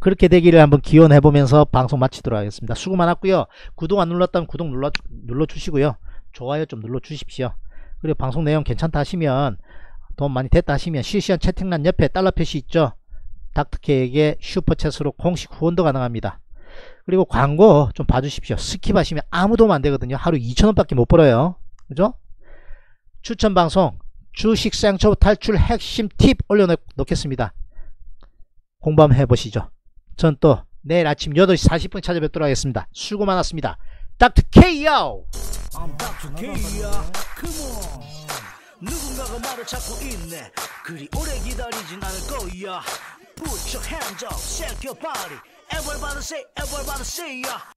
그렇게 되기를 한번 기원해 보면서 방송 마치도록 하겠습니다. 수고 많았고요. 구독 안 눌렀다면 구독 눌러주시고요. 좋아요 좀 눌러주십시오. 그리고 방송 내용 괜찮다 하시면, 돈 많이 됐다 하시면 실시간 채팅란 옆에 달러 표시 있죠. 닥터케이에게 슈퍼챗으로 공식 후원도 가능합니다. 그리고 광고 좀 봐주십시오. 스킵하시면 아무 도움 안되거든요. 하루 2,000원 밖에 못 벌어요. 그죠? 추천방송 주식상처 탈출 핵심 팁 올려놓겠습니다. 공부 한번 해보시죠. 전 또 내일 아침 8시 40분 찾아뵙도록 하겠습니다. 수고 많았습니다. 닥터케이요! 누군가가 말을 찾고 있네. 그리 오래 기다리진 않을 거야. Put your hands up, shake your body. Everybody say, everybody say, yeah.